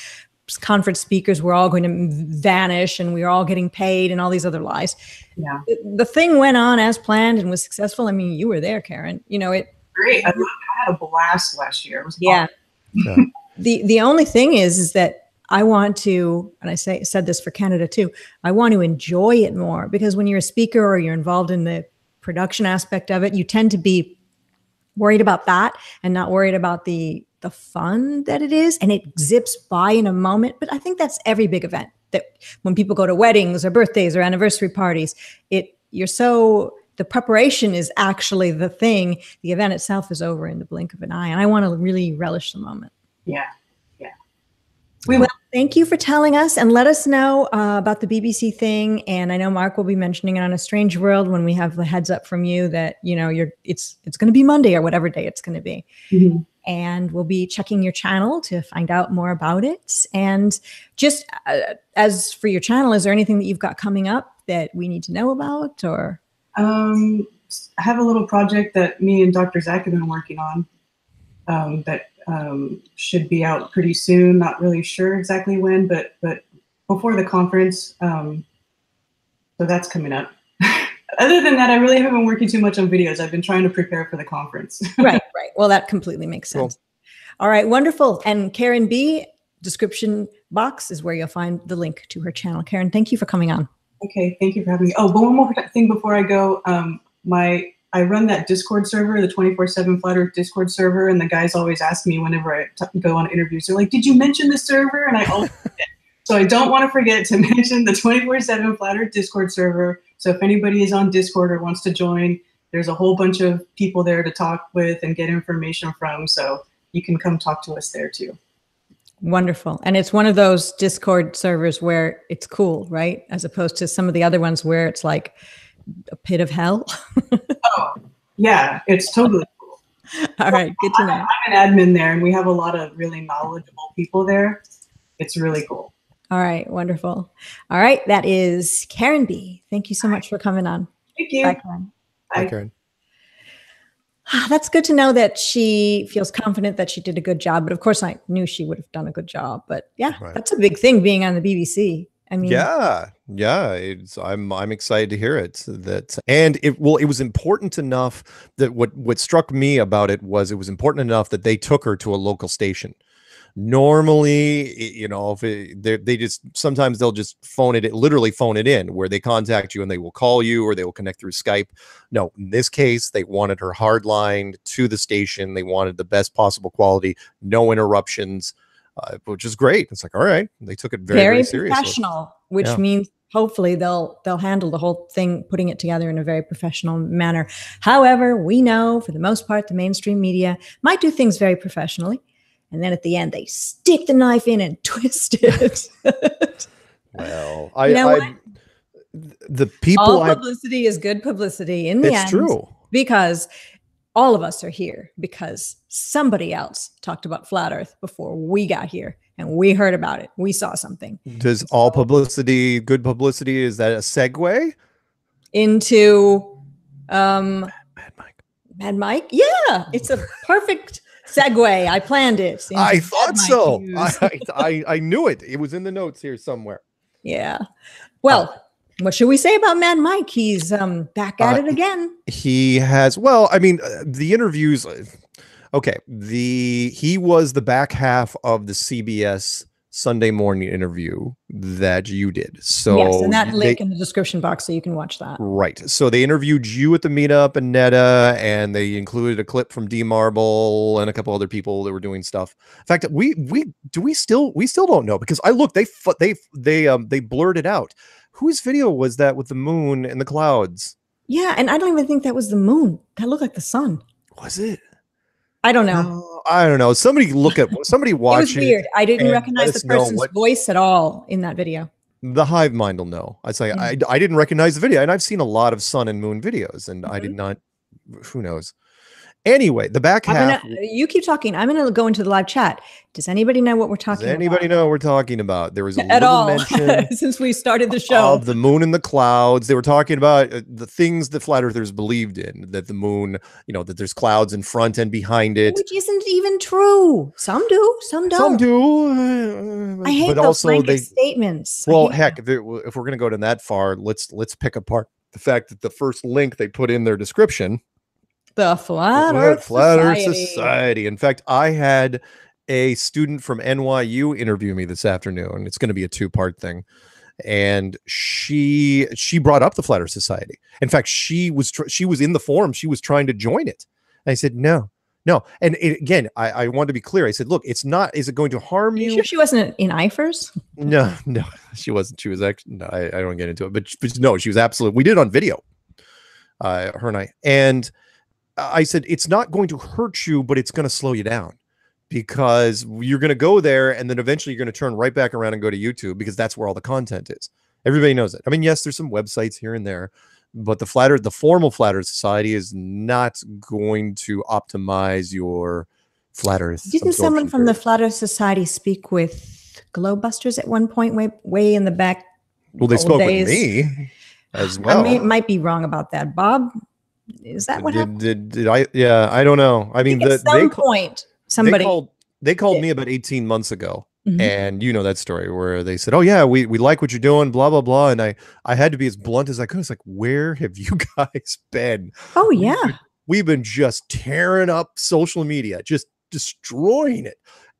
conference speakers were all going to vanish and we were all getting paid and all these other lies. Yeah. The thing went on as planned and was successful. I mean, you were there, Karen. You know, it great. I, I had a blast last year. It was yeah. yeah. The the only thing is is that I want to, and I say said this for Canada too, I want to enjoy it more, because when you're a speaker or you're involved in the production aspect of it, you tend to be worried about that and not worried about the the fun that it is, and it zips by in a moment. But I think that's every big event, that when people go to weddings or birthdays or anniversary parties, it you're so the preparation is actually the thing. The event itself is over in the blink of an eye, and I want to really relish the moment. Yeah, yeah. We will. Thank you for telling us, and let us know uh, about the B B C thing. And I know Mark will be mentioning it on A Strange World when we have the heads up from you that, you know, you're it's it's going to be Monday or whatever day it's going to be. Mm-hmm. And we'll be checking your channel to find out more about it. And just uh, as for your channel, is there anything that you've got coming up that we need to know about? Or um, I have a little project that me and Doctor Zach have been working on um, that um, should be out pretty soon. Not really sure exactly when, but but before the conference. Um, so that's coming up. Other than that, I really haven't been working too much on videos. I've been trying to prepare for the conference. Right, right. Well, that completely makes sense. Cool. All right, wonderful. And Karen B, description box is where you'll find the link to her channel. Karen, thank you for coming on. Okay, thank you for having me. Oh, but one more thing before I go. Um, my I run that Discord server, the twenty-four seven Flat Earth Discord server, and the guys always ask me whenever I t go on interviews, they're like, did you mention the server? And I always forget. So I don't want to forget to mention the twenty-four seven Flat Earth Discord server. So if anybody is on Discord or wants to join, there's a whole bunch of people there to talk with and get information from. So you can come talk to us there too. Wonderful. And it's one of those Discord servers where it's cool, right? As opposed to some of the other ones where it's like a pit of hell. Oh, yeah, it's totally cool. All right, good to know. I'm, I'm an admin there, and we have a lot of really knowledgeable people there. It's really cool. All right. Wonderful. All right. That is Karen B. Thank you so much for coming on. Thank you. Bye, Karen. Bye, Karen. That's good to know that she feels confident that she did a good job. But of course, I knew she would have done a good job. But yeah, right. That's a big thing, being on the B B C I mean, yeah, yeah, it's, I'm I'm excited to hear it. That and it well, it was important enough that what what struck me about it was it was important enough that they took her to a local station. Normally, you know, if it, they they just sometimes they'll just phone it, it, literally phone it in, where they contact you and they will call you or they will connect through Skype. No, in this case, they wanted her hardlined to the station. They wanted the best possible quality, no interruptions, uh, which is great. It's like, all right, they took it very, very, very seriously. Professional, which yeah. means hopefully they'll they'll handle the whole thing, putting it together in a very professional manner. However, we know for the most part, the mainstream media might do things very professionally. And then at the end, they stick the knife in and twist it. Well, I, you know I the people. All publicity I, is good publicity in the it's end. It's true. Because all of us are here because somebody else talked about Flat Earth before we got here. And we heard about it. We saw something. Does all publicity, good publicity, is that a segue? Into um, Mad Mike. Mad Mike? Yeah. It's a perfect... segue. I planned it. Seems I thought so. I, I I knew it. It was in the notes here somewhere. Yeah. Well, uh, what should we say about Mad Mike? He's um back at uh, it again. He has. Well, I mean, uh, the interviews. Uh, okay. The he was the back half of the C B S Sunday Morning interview that you did. So yes, and that link they, in the description box so you can watch that. Right. So they interviewed you at the meetup and Netta, and they included a clip from D Marble and a couple other people that were doing stuff. In fact, we we do we still we still don't know because I look they they they um they blurred it out. Whose video was that with the moon and the clouds? Yeah, and I don't even think that was the moon. That looked like the sun. Was it? I don't know. Uh, I don't know. Somebody look at somebody watch it. Was weird. It I didn't recognize the person's what, voice at all in that video. The hive mind will know. I say mm-hmm. I I didn't recognize the video, and I've seen a lot of sun and moon videos, and mm-hmm. I did not. Who knows? Anyway, the back I'm half. Gonna, you keep talking. I'm going to go into the live chat. Does anybody know what we're talking? Does anybody about? know what we're talking about? There was a at all mention since we started the show of the moon and the clouds. They were talking about uh, the things the flat earthers believed in. That the moon, you know, that there's clouds in front and behind it, which isn't even true. Some do, some don't. Some do. Uh, I hate but those also blanket they, statements. Well, heck, if, it, if we're going to go to that far, let's let's pick apart the fact that the first link they put in their description. The Flat Earth Flat Earth Society. In fact, I had a student from N Y U interview me this afternoon. It's going to be a two-part thing. And she she brought up the Flat Earth Society. In fact, she was she was in the forum. She was trying to join it. And I said, no, no. And it, again, I, I want to be clear. I said, look, it's not. Is it going to harm you? Are you sure she wasn't in I F E R S? No, no, she wasn't. She was actually, no, I, I don't get into it. But, but no, she was absolutely. We did it on video, uh, her and I. And I said, it's not going to hurt you, but it's going to slow you down because you're going to go there and then eventually you're going to turn right back around and go to YouTube because that's where all the content is. Everybody knows it. I mean, yes, there's some websites here and there, but the Flat Earth, the formal Flat Earth Society is not going to optimize your Flat Earth. Didn't someone from the Flat Earth Society speak with Globusters at one point way, way in the back? Well, they spoke with me as well. I may, might be wrong about that, Bob. Is that what did, happened? Did, did I? Yeah, I don't know. I mean, I the, at some they point, somebody they called, they called yeah. me about eighteen months ago, mm-hmm. and you know that story where they said, "Oh yeah, we we like what you're doing," blah blah blah, and I I had to be as blunt as I could. It's like, where have you guys been? Oh yeah, we've been, we've been just tearing up social media, just destroying it,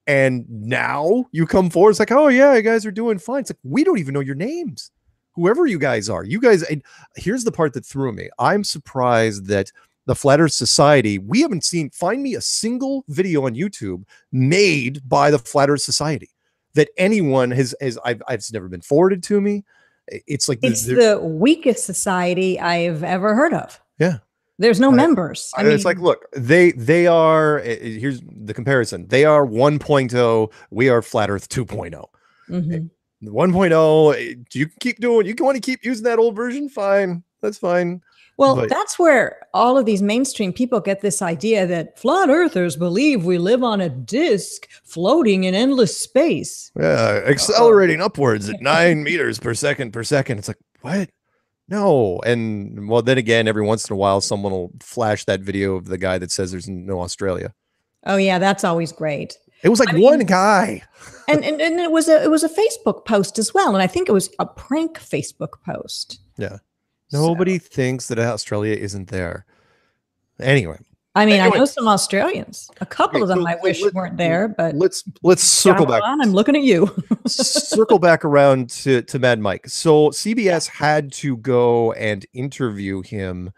and now you come forward. It's like, oh yeah, you guys are doing fine. It's like we don't even know your names. Whoever you guys are, you guys, and here's the part that threw me. I'm surprised that the Flat Earth Society, we haven't seen, find me a single video on YouTube made by the Flat Earth Society that anyone has, has I've, it's never been forwarded to me. It's like, it's the weakest society I've ever heard of. Yeah. There's no I, members. I mean, it's like, look, they, they are, here's the comparison. They are one point oh. We are Flat Earth two point oh. Mm-hmm. one point oh, you can keep doing, you want to keep using that old version, fine, that's fine. Well, but that's where all of these mainstream people get this idea that flat earthers believe we live on a disc floating in endless space. Yeah, accelerating upwards at nine meters per second per second. It's like, what? No. And well, then again, every once in a while, someone will flash that video of the guy that says there's no Australia. Oh yeah, that's always great. It was like I mean, one guy. and, and and it was a it was a Facebook post as well. And I think it was a prank Facebook post. Yeah. Nobody so. thinks that Australia isn't there. Anyway. I mean, anyway. I know some Australians. A couple okay, of them so I wish weren't there, but let's let's circle back. On, I'm looking at you. Circle back around to, to Mad Mike. So C B S had to go and interview him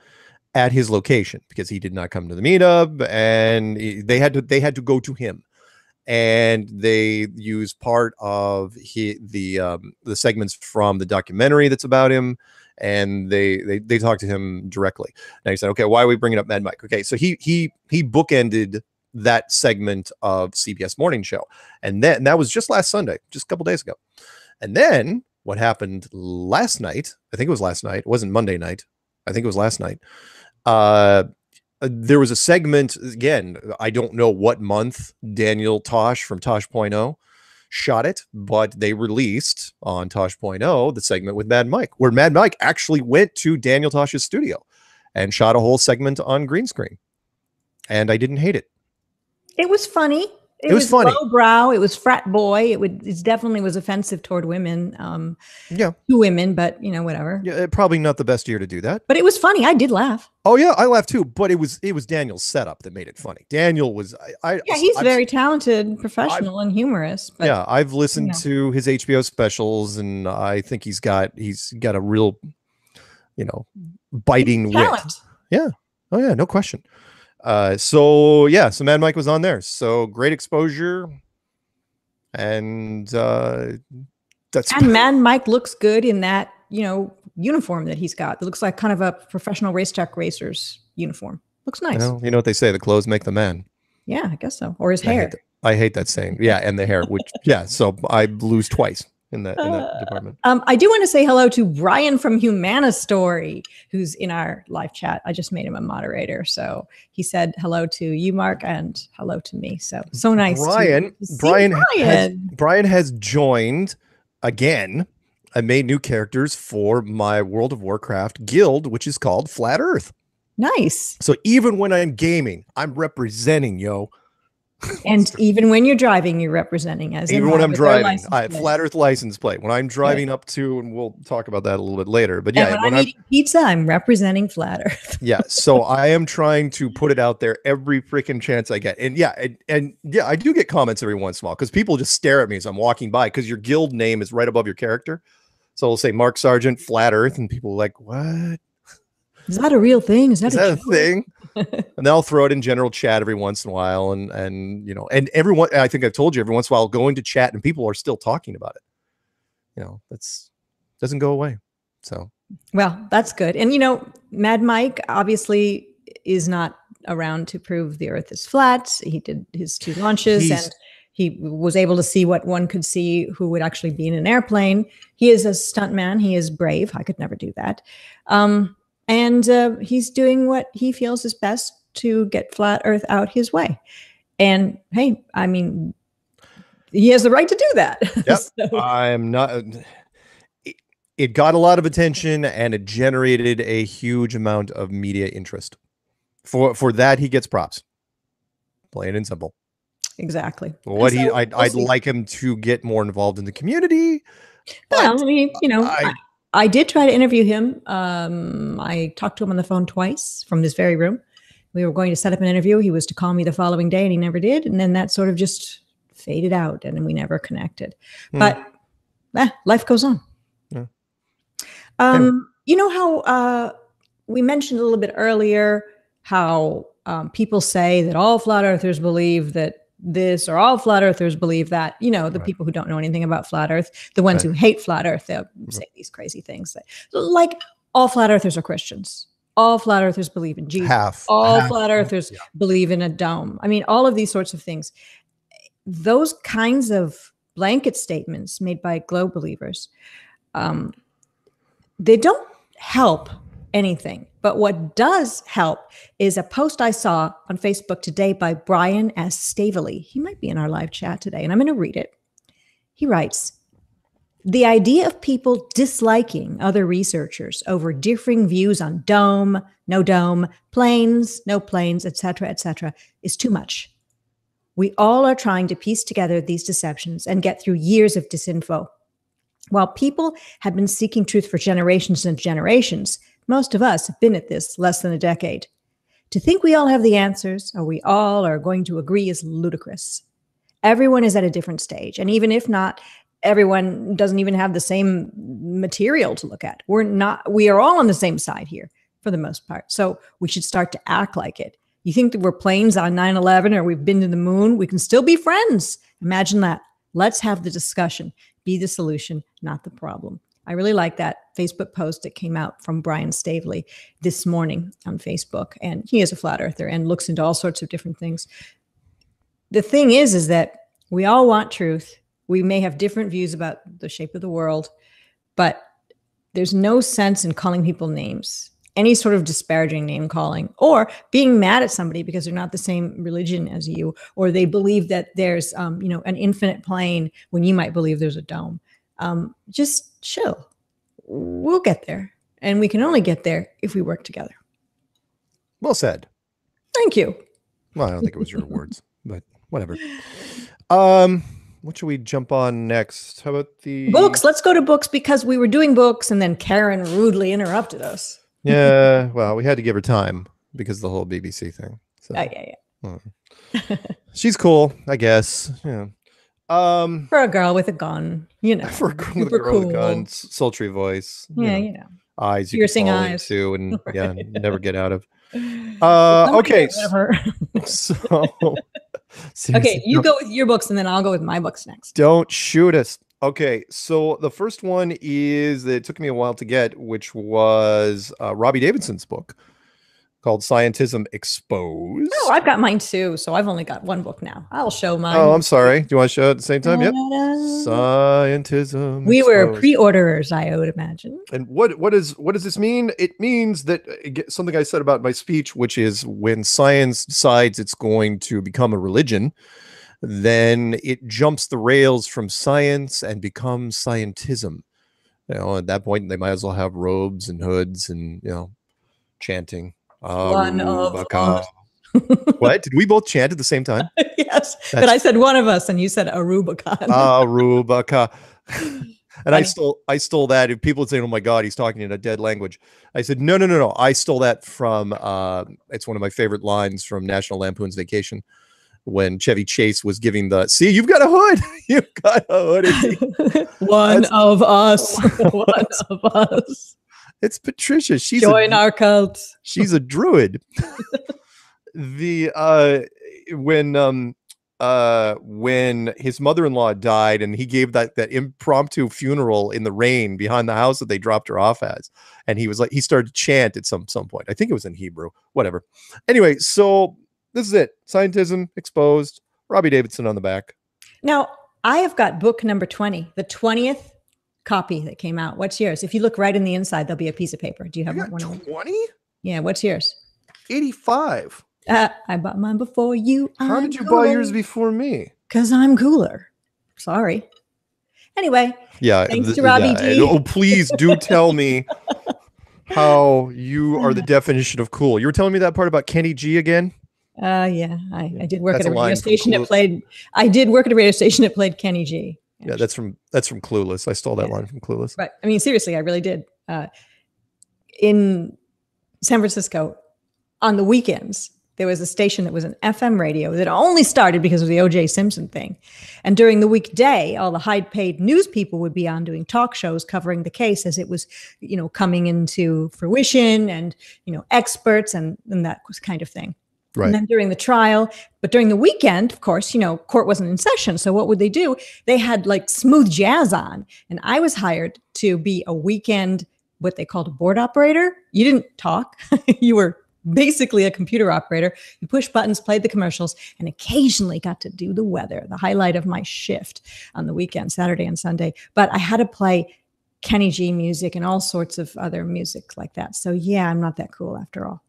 at his location because he did not come to the meetup, and they had to they had to go to him. And they use part of he, the um, the segments from the documentary that's about him, and they they they talk to him directly. And he said, "Okay, why are we bringing up Mad Mike?" Okay, so he he he bookended that segment of C B S Morning Show, and then and that was just last Sunday, just a couple days ago. And then what happened last night? I think it was last night. It wasn't Monday night. I think it was last night. Uh, There was a segment, again, I don't know what month Daniel Tosh from Tosh point oh shot it, but they released on Tosh point oh the segment with Mad Mike, where Mad Mike actually went to Daniel Tosh's studio and shot a whole segment on green screen. And I didn't hate it. It was funny. It, it was, was funny. Lowbrow. It was frat boy. It would. It definitely was offensive toward women. Um, yeah, to women, but you know, whatever. Yeah, probably not the best year to do that. But it was funny. I did laugh. Oh yeah, I laughed too. But it was it was Daniel's setup that made it funny. Daniel was. I, I yeah, he's I've, very talented, professional, I've, and humorous. But, yeah, I've listened you know. to his H B O specials, and I think he's got he's got a real, you know, biting wit. Yeah. Oh yeah, no question. Uh, so yeah, so Mad Mike was on there. So great exposure, and uh, that's and Mad Mike looks good in that you know uniform that he's got. It looks like kind of a professional racetrack racer's uniform. Looks nice. Well, you know what they say: the clothes make the man. Yeah, I guess so. Or his hair. I hate, the, I hate that saying. Yeah, and the hair. Which yeah, so I lose twice in that, in that uh, department. Um, I do want to say hello to Brian from Humanistory, who's in our live chat. I just made him a moderator. So he said hello to you, Mark, and hello to me. So, so nice. Brian, to see Brian, Brian. Has, Brian has joined again. I made new characters for my World of Warcraft guild, which is called Flat Earth. Nice. So even when I'm gaming, I'm representing, yo. And even when you're driving, you're representing as even when I'm driving, I have Flat Earth license plate. When I'm driving yeah. up to, and we'll talk about that a little bit later. But yeah, and when, when I'm, I'm eating pizza, I'm representing Flat Earth. Yeah, so I am trying to put it out there every freaking chance I get. And yeah, and, and yeah, I do get comments every once in a while because people just stare at me as I'm walking by because your guild name is right above your character. So I'll say Mark Sargent, Flat Earth, and people are like, what? Is that a real thing? Is that, Is a, that a thing? And they'll throw it in general chat every once in a while. And, and, you know, and everyone, I think I've told you every once in a while, go into chat and people are still talking about it. You know, that's doesn't go away. So, well, that's good. And, you know, Mad Mike obviously is not around to prove the earth is flat. He did his two launches He's, and he was able to see what one could see who would actually be in an airplane. He is a stuntman. He is brave. I could never do that. Um, And uh, he's doing what he feels is best to get Flat Earth out his way. And, hey, I mean, he has the right to do that. Yep. so. I'm not. It, it got a lot of attention and it generated a huge amount of media interest. For for that, he gets props. Plain and simple. Exactly. What so, he, I'd, I'd like him to get more involved in the community. Well, I mean, you know. I, I, I did try to interview him. Um, I talked to him on the phone twice from this very room. We were going to set up an interview. He was to call me the following day and he never did. And then that sort of just faded out and we never connected. Mm. But eh, life goes on. Yeah. Um, anyway. You know how uh, we mentioned a little bit earlier how um, people say that all flat earthers believe that this or all flat earthers believe that, you know, the right. people who don't know anything about flat earth, the ones right. who hate flat earth, they'll say these crazy things that, like all flat earthers are Christians. All flat earthers believe in Jesus. Half. All Half. flat earthers yeah. believe in a dome. I mean, all of these sorts of things. Those kinds of blanket statements made by globe believers, um, they don't help anything. But what does help is a post I saw on Facebook today by Brian S. Staveley. He might be in our live chat today, and I'm going to read it. He writes, the idea of people disliking other researchers over differing views on dome, no dome, planes, no planes, et cetera, et cetera, is too much. We all are trying to piece together these deceptions and get through years of disinfo. While people have been seeking truth for generations and generations, most of us have been at this less than a decade. To think we all have the answers, or we all are going to agree, is ludicrous. Everyone is at a different stage, and even if not, everyone doesn't even have the same material to look at. We're not, we are all on the same side here for the most part, so we should start to act like it. You think that we're planes on nine eleven or we've been to the moon? We can still be friends. Imagine that. Let's have the discussion. Be the solution, not the problem. I really like that Facebook post that came out from Brian Staveley this morning on Facebook. And he is a flat earther and looks into all sorts of different things. The thing is, is that we all want truth. We may have different views about the shape of the world, but there's no sense in calling people names, any sort of disparaging name calling, or being mad at somebody because they're not the same religion as you, or they believe that there's, um, you know, an infinite plane when you might believe there's a dome. Um, just chill. We'll get there. And we can only get there if we work together. Well said. Thank you. Well, I don't think it was your words, but whatever. Um... What should we jump on next? How about the books? Let's go to books, because we were doing books and then Karen rudely interrupted us. Yeah. Well, we had to give her time because of the whole B B C thing. So. Oh, yeah, yeah. Hmm. She's cool, I guess. Yeah. Um, for a girl with a gun, you know. For a girl, with a, girl cool. with a gun, sultry voice. Yeah, you know. You know. Eyes you can fall eyes. into and right. yeah, never get out of. Uh, okay. So... Okay, you go with your books and then I'll go with my books next. Don't shoot us. Okay, so the first one is that it took me a while to get, which was uh, Robbie Davidson's book called Scientism Exposed. Oh, I've got mine too, so I've only got one book now. I'll show mine. Oh, I'm sorry. Do you want to show it at the same time? Yep. Scientism We Exposed. Were pre-orderers, I would imagine. And what what is what does this mean? It means that something I said about my speech, which is when science decides it's going to become a religion, then it jumps the rails from science and becomes scientism. You know, at that point, they might as well have robes and hoods and, you know, chanting. Uh, one of us. What? Did we both chant at the same time? Yes. That's... But I said one of us and you said Arubicon. Arubicon. And funny. I stole I stole that. If people would say, oh my God, he's talking in a dead language. I said, no, no, no, no. I stole that from uh it's one of my favorite lines from National Lampoon's Vacation when Chevy Chase was giving the see, you've got a hood. You've got a hoodie. One That's... of us. One of us. It's Patricia. She's Join a, our cult. She's a druid. the uh, when um, uh, when his mother-in-law died, and he gave that that impromptu funeral in the rain behind the house that they dropped her off as, and he was like, he started to chant at some some point. I think it was in Hebrew, whatever. Anyway, so this is it. Scientism Exposed. Robbie Davidson on the back. Now I have got book number twenty, the twentieth. Copy that came out. What's yours? If you look right in the inside, there'll be a piece of paper. Do you have one? twenty? Yeah. What's yours? eighty-five. Uh, I bought mine before you. How I'm did you cooler. buy yours before me? Because I'm cooler. Sorry. Anyway. Yeah. Thanks to Robbie yeah. D. Oh, please do tell me how you are the definition of cool. You were telling me that part about Kenny G again. Uh, yeah. I, I did work That's at a, a radio station that played. I did work at a radio station that played Kenny G. Yeah, that's from that's from Clueless. I stole that yeah. line from Clueless. Right. I mean, seriously, I really did. Uh, in San Francisco, on the weekends, there was a station that was an F M radio that only started because of the O J Simpson thing. And during the weekday, all the high-paid news people would be on doing talk shows covering the case as it was, you know, coming into fruition, and you know, experts and and that kind of thing. Right. And then during the trial, but during the weekend, of course, you know, court wasn't in session. So what would they do? They had like smooth jazz on. And I was hired to be a weekend, what they called a board operator. You didn't talk. You were basically a computer operator. You pushed buttons, played the commercials, and occasionally got to do the weather, the highlight of my shift on the weekend, Saturday and Sunday. But I had to play Kenny G music and all sorts of other music like that. So yeah, I'm not that cool after all.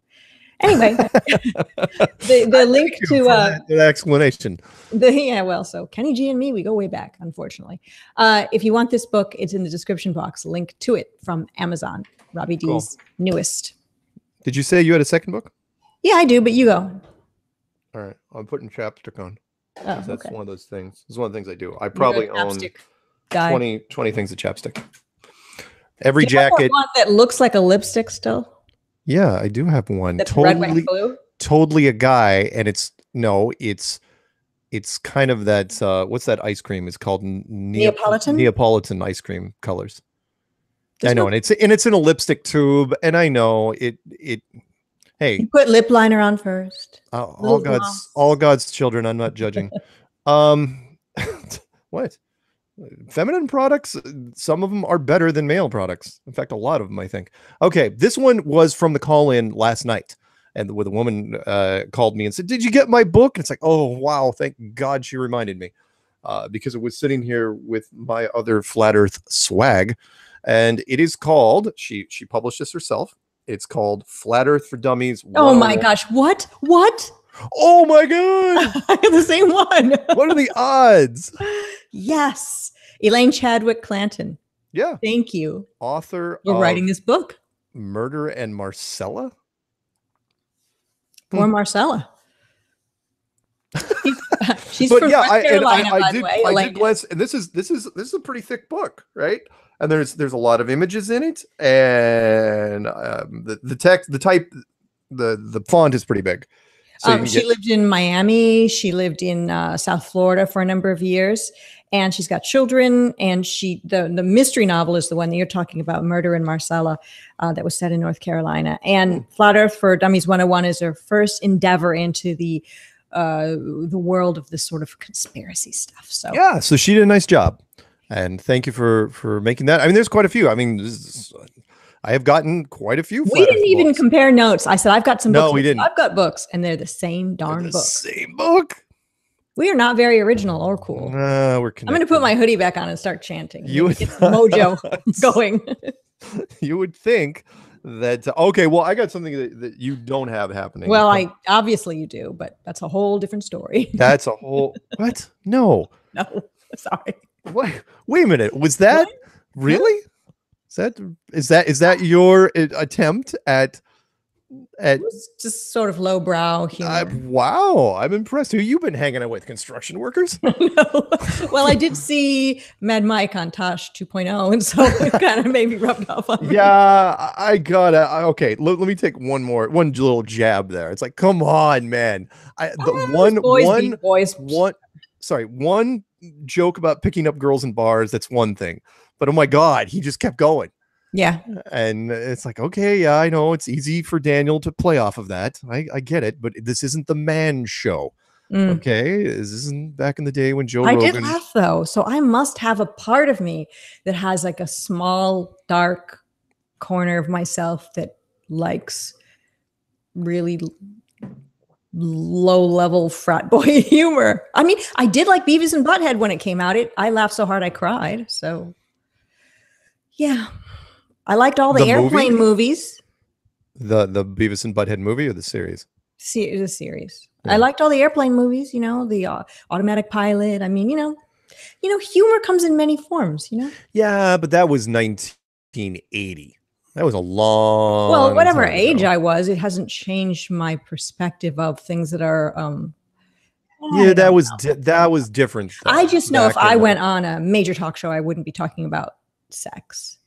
Anyway, the, the link to uh, that explanation. The, yeah, well, so Kenny G and me, we go way back, unfortunately. Uh, if you want this book, it's in the description box. Link to it from Amazon. Robbie D's cool. newest. Did you say you had a second book? Yeah, I do, but you go. All right, I'm putting chapstick on. Oh, that's okay. one of those things. It's one of the things I do. I probably own twenty, twenty things of chapstick. Every do you jacket have one that looks like a lipstick still. Yeah, I do have one. That's totally, red, white, blue? Totally a guy, and it's no, it's it's kind of that. Uh, what's that ice cream? It's called Neap Neapolitan. Neapolitan ice cream colors. There's I know, no and it's and it's in a lipstick tube, and I know it. It. Hey, you put lip liner on first. Uh, all God's, moss. all God's children. I'm not judging. um, what? Feminine products, some of them are better than male products. In fact, a lot of them, I think. Okay, this one was from the call-in last night, and with a woman uh, called me and said, did you get my book? And it's like, oh, wow, thank God she reminded me, uh, because it was sitting here with my other Flat Earth swag, and it is called, she, she published this herself, it's called Flat Earth for Dummies. Oh, my gosh, what? What? Oh, my God. I have the same one. What are the odds? Yes. Elaine Chadwick Clanton. Yeah. Thank you. Author You're of writing this book. Murder and Marcella? Or hmm. Marcella. She's but from yeah, North Carolina, I, I, I by did, the way. I did glance, and this is this is this is a pretty thick book, right? And there's there's a lot of images in it, and um, the the text, the type, the the font is pretty big. So um, she get... lived in Miami. She lived in uh, South Florida for a number of years, and she's got children. And she, the the mystery novel is the one that you're talking about, Murder in Marcella, uh, that was set in North Carolina. And Flat Earth for Dummies one oh one is her first endeavor into the uh, the world of this sort of conspiracy stuff. So yeah, so she did a nice job, and thank you for for making that. I mean, there's quite a few. I mean. This is, I have gotten quite a few. We didn't even books. compare notes. I said, I've got some no, books. No, we didn't. I've got books, and they're the same darn the book. Same book? We are not very original or cool. Uh, we're I'm going to put my hoodie back on and start chanting. You would get mojo going. You would think that, okay, well, I got something that, that you don't have happening. Well, I obviously you do, but that's a whole different story. That's a whole, what? No. No, sorry. What? Wait a minute. Was that, what? really? Yeah. Is that is that is that your attempt at at just sort of lowbrow humor? I, wow, I'm impressed. Who you been hanging out with? Construction workers? No. Well, I did see Mad Mike on Tosh two point oh, and so it kind of maybe rubbed off on me. Yeah, I gotta. Okay, let, let me take one more, one little jab there. It's like, come on, man. I the I one boys one boys. one. Sorry, one joke about picking up girls in bars. That's one thing. But oh my God, he just kept going. Yeah. And it's like, okay, yeah, I know it's easy for Daniel to play off of that. I, I get it, but this isn't the man show. Mm. Okay. This isn't back in the day when Joe I Rogan. I did laugh though. So I must have a part of me that has like a small, dark corner of myself that likes really low-level frat boy humor. I mean, I did like Beavis and Butthead when it came out. It I laughed so hard I cried. So yeah, I liked all the, the airplane movie? movies. The the Beavis and Butthead movie or the series? Se the series. Yeah. I liked all the airplane movies. You know, the uh, Automatic Pilot. I mean, you know, you know, humor comes in many forms. You know. Yeah, but that was nineteen eighty. That was a long. Well, whatever time age ago. I was, it hasn't changed my perspective of things that are. Um, I yeah, that was that was different. Though, I just know if I went the... on a major talk show, I wouldn't be talking about sex.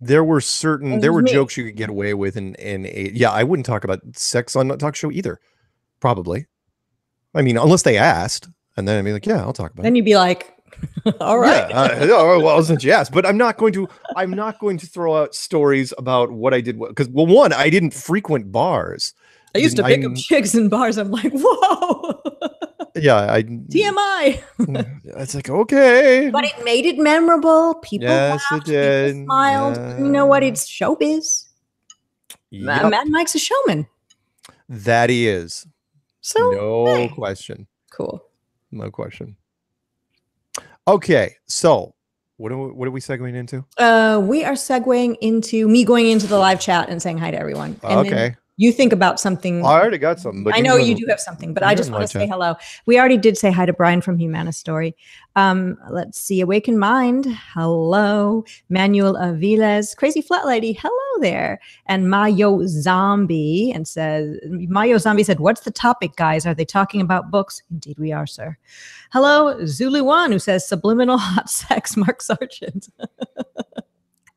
There were certain and there were me. jokes you could get away with in in a, yeah, I wouldn't talk about sex on a talk show either, probably. I mean, unless they asked, and then I'd be like, yeah, I'll talk about then it. Then you'd be like, all right, yeah, uh, yeah, well, since you asked, but I'm not going to I'm not going to throw out stories about what I did, because well, one, I didn't frequent bars. I used didn't, to pick I, up chicks in bars. I'm like, whoa. Yeah, I T M I. It's like, okay, but it made it memorable. People yes, laughed, it did. People smiled. Yeah. You know what? It's showbiz. Yep. Uh, Mad Mike's a showman. That he is. So no hey. question. Cool. No question. Okay, so what are we, what are we segueing into? Uh, we are segueing into me going into the live chat and saying hi to everyone. And uh, okay. Then you think about something. I already got something. But I you know you do have something, but I just want to say hello. We already did say hi to Brian from Humanistory. Um, let's see. Awakened Mind. Hello. Manuel Aviles. Crazy Flat Lady. Hello. there. And Mayo Zombie and says, Mayo Zombie said, what's the topic, guys? Are they talking about books? Indeed we are, sir. Hello, Zulu One, who says subliminal hot sex, Mark Sargent.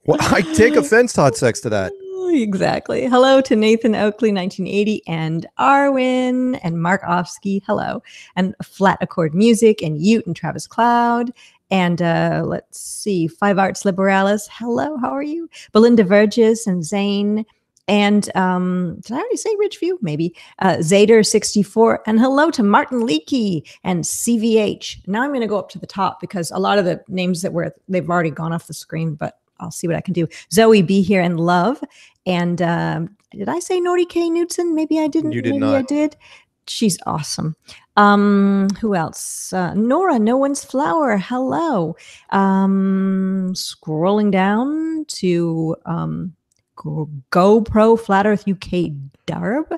Well, I take offense to hot sex to that. Exactly. Hello to Nathan Oakley, nineteen eighty, and Arwin, and Mark Ofsky, hello, and Flat Accord Music, and Ute, and Travis Cloud, and uh, let's see, Five Arts Liberalis, hello, how are you? Belinda Verges, and Zane, and um, did I already say Ridgeview? Maybe. Uh, Zader sixty-four, and hello to Martin Leakey, and C V H. Now I'm going to go up to the top, because a lot of the names that were, they've already gone off the screen, but I'll see what I can do. Zoe, be here and love. And um, did I say Nordy K. Knudsen? Maybe I didn't. You did Maybe not. I did. She's awesome. Um, who else? Uh, Nora, no one's flower. Hello. Um, scrolling down to um, GoPro Flat Earth U K Darb.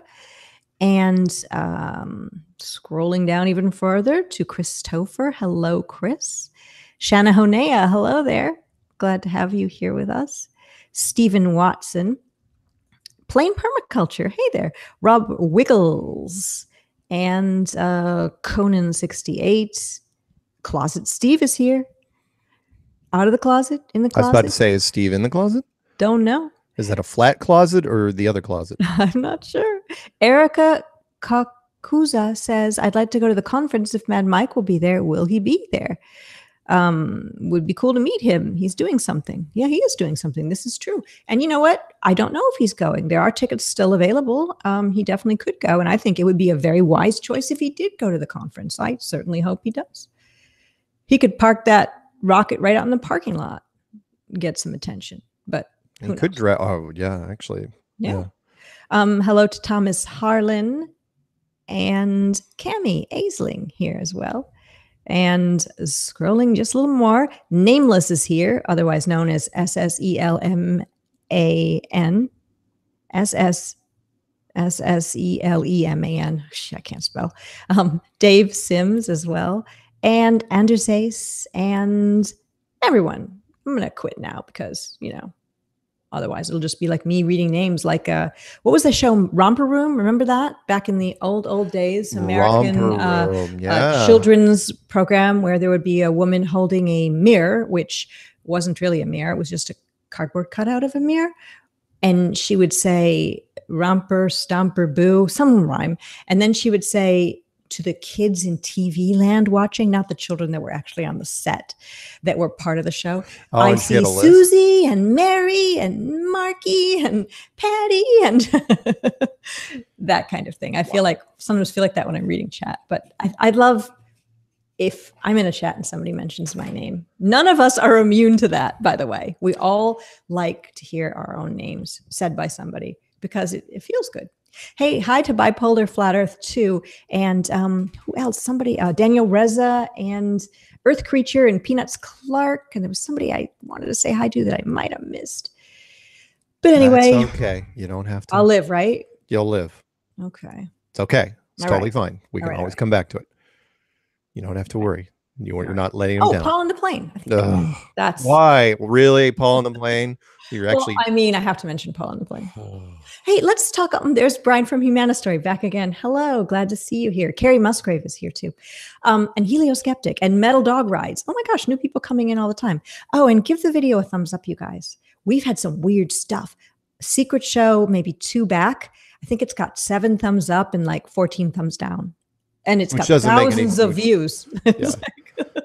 And um, scrolling down even further to Christopher. Hello, Chris. Shanna Honea. Hello there. Glad to have you here with us. Stephen Watson, Plain Permaculture. Hey there. Rob Wiggles and uh, Conan sixty-eight. Closet Steve is here. Out of the closet? In the closet? I was about to say, is Steve in the closet? Don't know. Is that a flat closet or the other closet? I'm not sure. Erica Kakuza says, I'd like to go to the conference if Mad Mike will be there. Will he be there? Um, would be cool to meet him. He's doing something. Yeah, he is doing something. This is true. And you know what? I don't know if he's going. There are tickets still available. Um, he definitely could go. And I think it would be a very wise choice if he did go to the conference. I certainly hope he does. He could park that rocket right out in the parking lot, get some attention, but who knows? He could dra- Oh yeah, actually. Yeah. yeah. Um, hello to Thomas Harlan and Cammie Aisling here as well. And scrolling just a little more, Nameless is here, otherwise known as S S E L M A N. S S S S E L E M A N. Shh, I can't spell. Um, Dave Sims as well. And Anders Ace and everyone. I'm going to quit now because, you know, otherwise it'll just be like me reading names like, uh, what was the show? Romper Room? Remember that? Back in the old, old days, American uh, yeah. uh, children's program where there would be a woman holding a mirror, which wasn't really a mirror. It was just a cardboard cutout of a mirror. And she would say, romper, stomper, boo, some rhyme. And then she would say to the kids in T V land watching, not the children that were actually on the set that were part of the show. Oh, I see Susie and Mary and Marky and Patty and that kind of thing. I feel like sometimes feel like that when I'm reading chat, but I, I'd love if I'm in a chat and somebody mentions my name. None of us are immune to that, by the way. We all like to hear our own names said by somebody because it, it feels good. Hey, hi to Bipolar Flat Earth two and um, who else? Somebody, uh, Daniel Reza and Earth Creature and Peanuts Clark. And there was somebody I wanted to say hi to that I might have missed. But anyway. That's okay. You don't have to. I'll live, right? You'll live. Okay. It's okay. It's All totally right. fine. We All can right, always right. come back to it. You don't have to worry. You, you're not letting him oh, down. Oh, Paul and the Plane. I think Ugh, that's why really Paul and the Plane. You're actually. Well, I mean, I have to mention Paul and the Plane. Hey, let's talk. Um, there's Brian from Humanistory back again. Hello, glad to see you here. Carrie Musgrave is here too, um, and Helioskeptic and Metal Dog Rides. Oh my gosh, new people coming in all the time. Oh, and give the video a thumbs up, you guys. We've had some weird stuff. Secret Show, maybe two back. I think it's got seven thumbs up and like fourteen thumbs down, and it's Which got thousands any, of which, views. Yeah.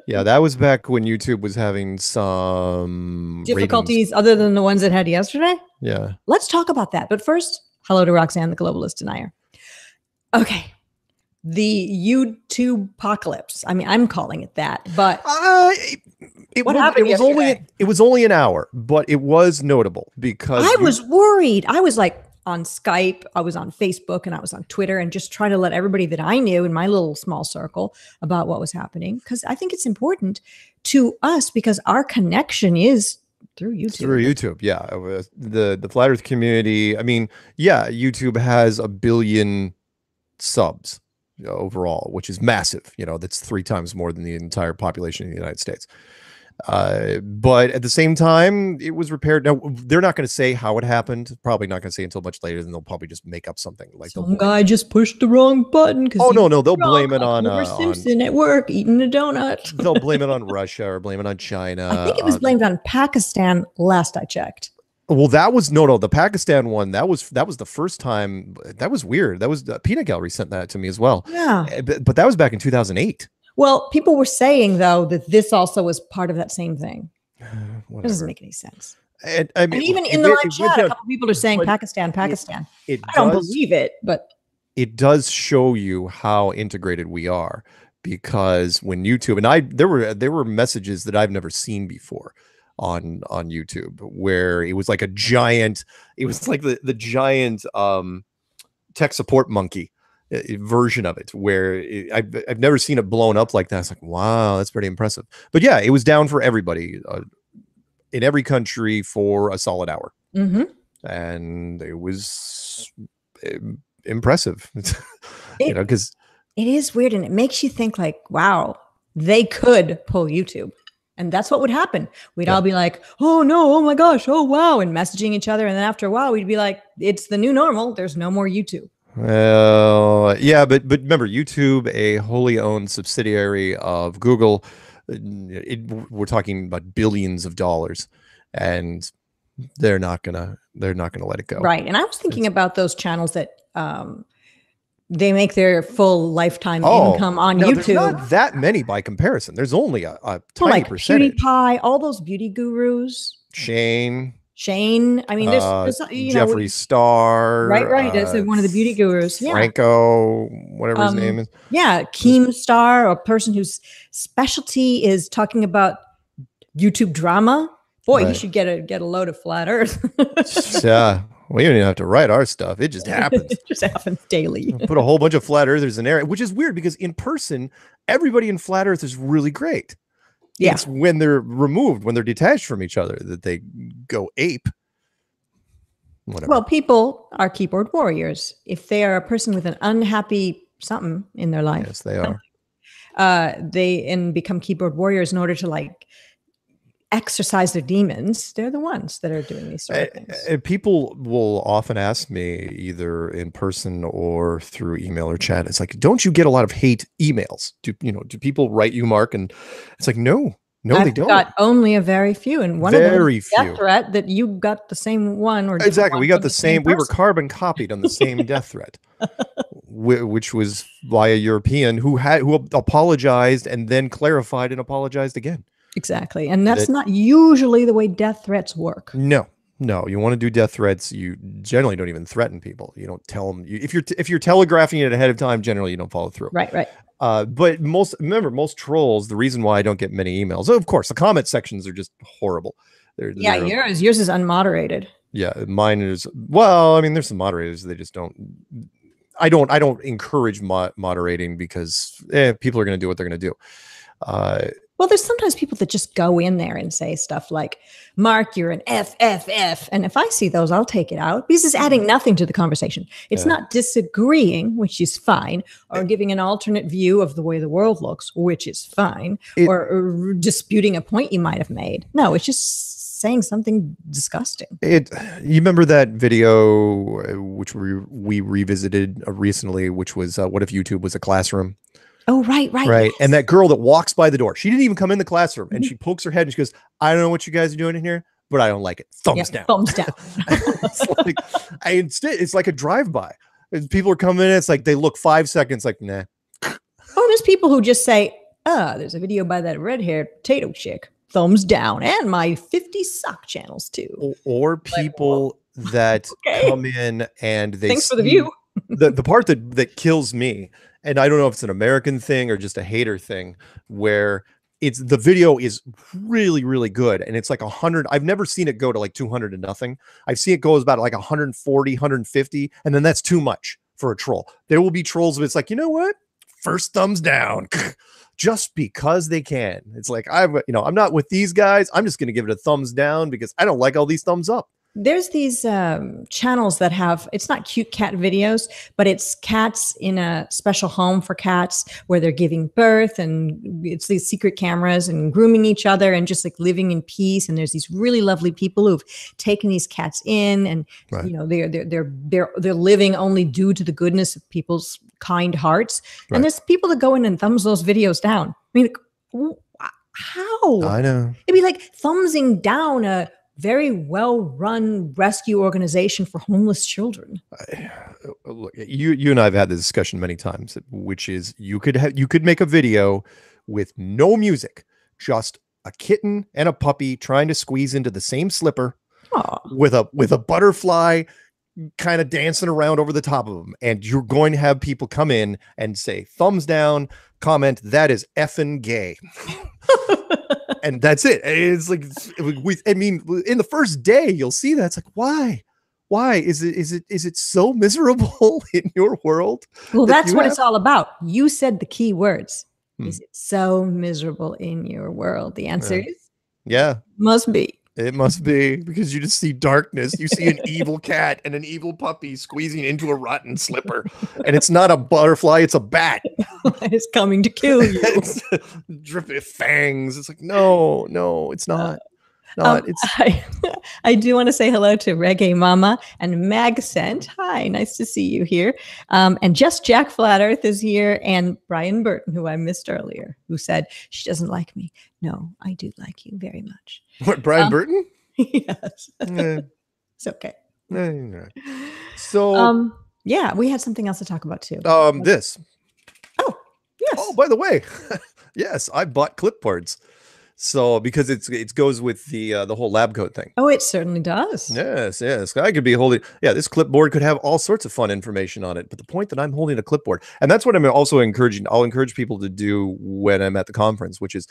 Yeah, that was back when YouTube was having some difficulties ratings. Other than the ones it had yesterday. Yeah. Let's talk about that. But first, hello to Roxanne, the globalist denier. Okay. The YouTube apocalypse. I mean, I'm calling it that, but uh, it, it what was, happened it was only it was only an hour, but it was notable because I you, was worried. I was like on Skype, I was on Facebook, and I was on Twitter, and just trying to let everybody that I knew in my little small circle about what was happening. Because I think it's important to us because our connection is through YouTube. Through YouTube, yeah. The, the Flat Earth community, I mean, yeah, YouTube has a billion subs overall, which is massive. You know, that's three times more than the entire population of the United States. Uh, but at the same time, it was repaired. Now, they're not going to say how it happened. Probably not going to say until much later. Then they'll probably just make up something like some guy just pushed the wrong button. Oh, no, no. They'll blame it on uh, Simpson on, at work eating a donut. They'll blame it on Russia or blame it on China. I think it was on, blamed on Pakistan last I checked. Well, that was no, no. The Pakistan one, that was that was the first time. That was weird. That was uh, Peanut Gallery sent that to me as well. Yeah, but, but that was back in two thousand eight. Well, people were saying though that this also was part of that same thing. Uh, it doesn't make any sense. And, I mean, and even in the live chat, a couple people are saying Pakistan, Pakistan. It, it I don't does, believe it, but it does show you how integrated we are, because when YouTube and I, there were there were messages that I've never seen before on on YouTube, where it was like a giant, it was like the the giant um tech support monkey version of it, where it, I've, I've never seen it blown up like that. It's like, wow, that's pretty impressive. But yeah, it was down for everybody uh, in every country for a solid hour. Mm-hmm. And it was impressive. It, you know, because it is weird, and it makes you think like, wow, they could pull YouTube. And that's what would happen. We'd yeah. all be like, oh no, oh my gosh, oh wow, and messaging each other. And then after a while, we'd be like, it's the new normal. There's no more YouTube. Well, yeah, but but remember, YouTube, a wholly owned subsidiary of Google, it, we're talking about billions of dollars, and they're not gonna they're not gonna let it go. Right. And I was thinking it's, about those channels that um, they make their full lifetime oh, income on no, YouTube. There's not that many by comparison. There's only a, a tiny like percentage. PewDiePie, all those beauty gurus. Shane. Shane. I mean, there's, uh, there's you know, Jeffree Star. Right, right. That's uh, one of the beauty gurus. Yeah. Franco, whatever um, his name is. Yeah. Keemstar, a person whose specialty is talking about YouTube drama. Boy, right. You should get a get a load of Flat Earth. Yeah. We don't even have to write our stuff. It just happens. It just happens daily. Put a whole bunch of flat earthers in there, which is weird because in person, everybody in Flat Earth is really great. Yeah. It's when they're removed, when they're detached from each other, that they go ape. Whatever. Well, people are keyboard warriors. If they are a person with an unhappy something in their life. Yes, they are. Uh, they and become keyboard warriors in order to like exercise their demons. They're the ones that are doing these sort of things. And people will often ask me either in person or through email or chat, it's like, don't you get a lot of hate emails? Do you know, do people write you, Mark? And it's like, no, no, I've they don't. Got only a very few, and one very of them death threat that you got the same one or exactly. One we got the same, same we were carbon copied on the same death threat, which was by a European who had who apologized and then clarified and apologized again. Exactly. And that's that, not usually the way death threats work. No, no. You want to do death threats. You generally don't even threaten people. You don't tell them you, if you're, t if you're telegraphing it ahead of time, generally you don't follow through. Right. Right. Uh, but most, remember most trolls, the reason why I don't get many emails, of course, the comment sections are just horrible. They're, yeah. They're, yours, yours is unmoderated. Yeah. Mine is, well, I mean, there's some moderators. They just don't, I don't, I don't encourage mo moderating because eh, people are going to do what they're going to do. Uh, Well, there's sometimes people that just go in there and say stuff like, Mark, you're an F F F. And if I see those, I'll take it out. Because it's adding nothing to the conversation. It's yeah. not disagreeing, which is fine, or giving an alternate view of the way the world looks, which is fine, it, or, or disputing a point you might have made. No, it's just saying something disgusting. It. You remember that video, which we, we revisited recently, which was, uh, what if YouTube was a classroom? Oh, right, right. Right. Yes. And that girl that walks by the door, she didn't even come in the classroom, and she pokes her head and she goes, I don't know what you guys are doing in here, but I don't like it. Thumbs yeah, down. Thumbs down. It's, like, I, instead, it's like a drive-by. People are coming in, it's like they look five seconds like, nah. Oh, there's people who just say, ah, oh, there's a video by that red-haired potato chick. Thumbs down. And my fifty sock channels, too. Or, or people like, that okay. come in and they Thanks for the view. the, the part that, that kills me, and I don't know if it's an American thing or just a hater thing, where it's the video is really, really good. And it's like a hundred. I've never seen it go to like two hundred to nothing. I've seen it go about like one forty, one fifty. And then that's too much for a troll. There will be trolls. But it's like, you know what? First thumbs down just because they can. It's like, I'm, you know, I'm not with these guys. I'm just going to give it a thumbs down because I don't like all these thumbs up. there's these um, channels that have, it's not cute cat videos, but it's cats in a special home for cats where they're giving birth, and it's these secret cameras and grooming each other and just like living in peace. And there's these really lovely people who've taken these cats in, and right. you know, they're, they're, they're, they're, they're living only due to the goodness of people's kind hearts. Right. And there's people that go in and thumbs those videos down. I mean, like, how? I know. It'd be like thumbsing down a very well-run rescue organization for homeless children. I, look, you, you and I have had this discussion many times, which is you could have, you could make a video with no music, just a kitten and a puppy trying to squeeze into the same slipper. Aww. with a with a butterfly kind of dancing around over the top of them, and you're going to have people come in and say thumbs down, comment that is effing gay. And that's it. It's like, we, I mean, in the first day you'll see that. It's like, why? Why is it, is it, is it so miserable in your world? Well, that's what it's all about. You said the key words. Hmm. Is it so miserable in your world? The answer yeah. is yeah, must be. It must be, because you just see darkness. You see an evil cat and an evil puppy squeezing into a rotten slipper. And it's not a butterfly, it's a bat. It's coming to kill you. It's dripping fangs. It's like, no, no, it's not. Not. Um, it's I, I do want to say hello to Reggae Mama and Magsent. Hi, nice to see you here. Um, and Just Jack Flat Earth is here, and Brian Burton, who I missed earlier, who said, she doesn't like me. No, I do like you very much. What, Brian um, Burton? Yes. Yeah. It's okay. Yeah. So, um, yeah, we had something else to talk about too. Um, this. Oh, yes. Oh, by the way, yes, I bought clipboards. So because it's it goes with the uh, the whole lab coat thing. Oh, it certainly does. Yes, yes. I could be holding. Yeah, this clipboard could have all sorts of fun information on it. But the point that I'm holding a clipboard, and that's what I'm also encouraging. I'll encourage people to do when I'm at the conference, which is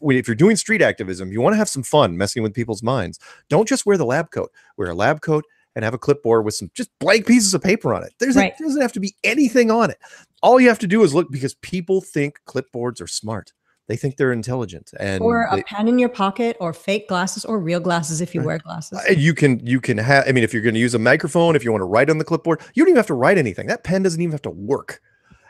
if you're doing street activism, you want to have some fun messing with people's minds. Don't just wear the lab coat. Wear a lab coat and have a clipboard with some just blank pieces of paper on it. There's right. a, there doesn't have to be anything on it. All you have to do is look, because people think clipboards are smart. They think they're intelligent, and or they, a pen in your pocket, or fake glasses, or real glasses if you right. wear glasses. You can, you can have. I mean, if you're going to use a microphone, if you want to write on the clipboard, you don't even have to write anything. That pen doesn't even have to work,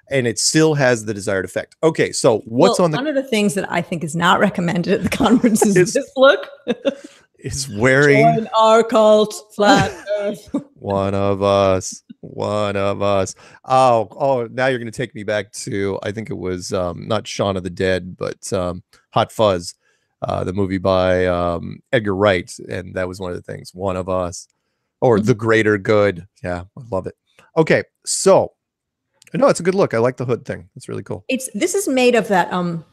and it still has the desired effect. Okay, so what's well, on the? One of the things that I think is not recommended at the conference is, is this look. Is wearing Join our cult, Flat Earth. One of us. One of us. Oh, oh! Now you're going to take me back to, I think it was um, not Shaun of the Dead, but um, Hot Fuzz, uh, the movie by um, Edgar Wright, and that was one of the things. One of us, or the greater good. Yeah, I love it. Okay, so no, it's a good look. I like the hood thing. It's really cool. It's this is made of that. Um,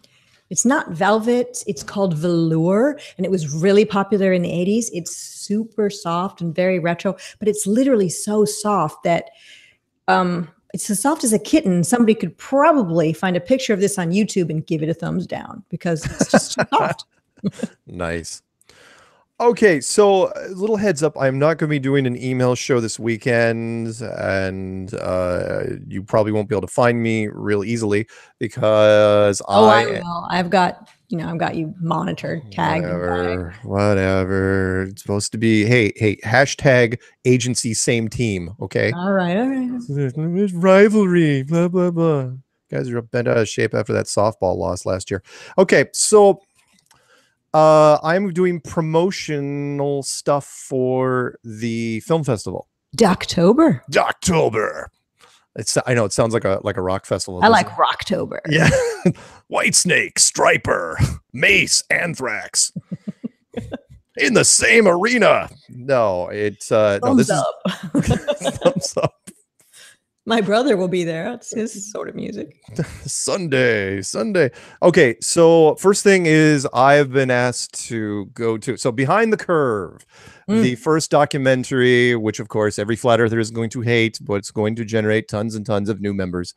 it's not velvet. It's called velour, and it was really popular in the eighties. It's super soft and very retro, but it's literally so soft that um, it's as soft as a kitten. Somebody could probably find a picture of this on YouTube and give it a thumbs down, because it's just soft. Nice. Okay, so a little heads up. I'm not going to be doing an email show this weekend, and uh, you probably won't be able to find me real easily, because oh, I, I will. I've got, you know, I've got you monitored, tagged. Whatever, whatever. It's supposed to be, hey, hey, hashtag agency same team, okay? All right, all right. There's rivalry, blah, blah, blah. Guys are bent out of shape after that softball loss last year. Okay, so... Uh, I'm doing promotional stuff for the film festival. Doctober. Doctober. It's I know it sounds like a like a rock festival. I like Rocktober. Yeah. Whitesnake, Striper, Mace, Anthrax. In the same arena. No, it's uh thumbs no, this up. Is thumbs up. My brother will be there. It's his sort of music. Sunday, Sunday. Okay, so first thing is I've been asked to go to, so Behind the Curve, mm. the first documentary, which of course every flat earther is going to hate, but it's going to generate tons and tons of new members.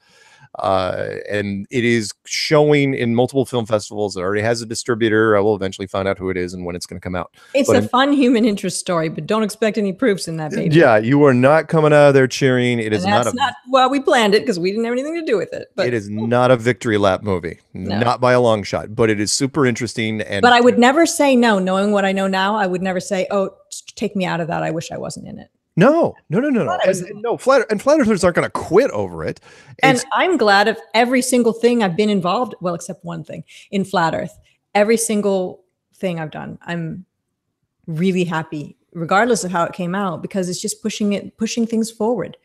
Uh, and it is showing in multiple film festivals. It already has a distributor. I will eventually find out who it is and when it's going to come out. It's but a fun human interest story, but don't expect any proofs in that baby. Yeah, you are not coming out of there cheering. It and is that's not, a, not. Well, we planned it because we didn't have anything to do with it. But it is not a victory lap movie, no. Not by a long shot. But it is super interesting. And but I would never say no. Knowing what I know now, I would never say, oh, take me out of that. I wish I wasn't in it. No, no, no, no, no. And, and no, flat and flat earthers aren't going to quit over it. It's and I'm glad of every single thing I've been involved. Well, except one thing in flat earth, every single thing I've done, I'm really happy regardless of how it came out, because it's just pushing it, pushing things forward,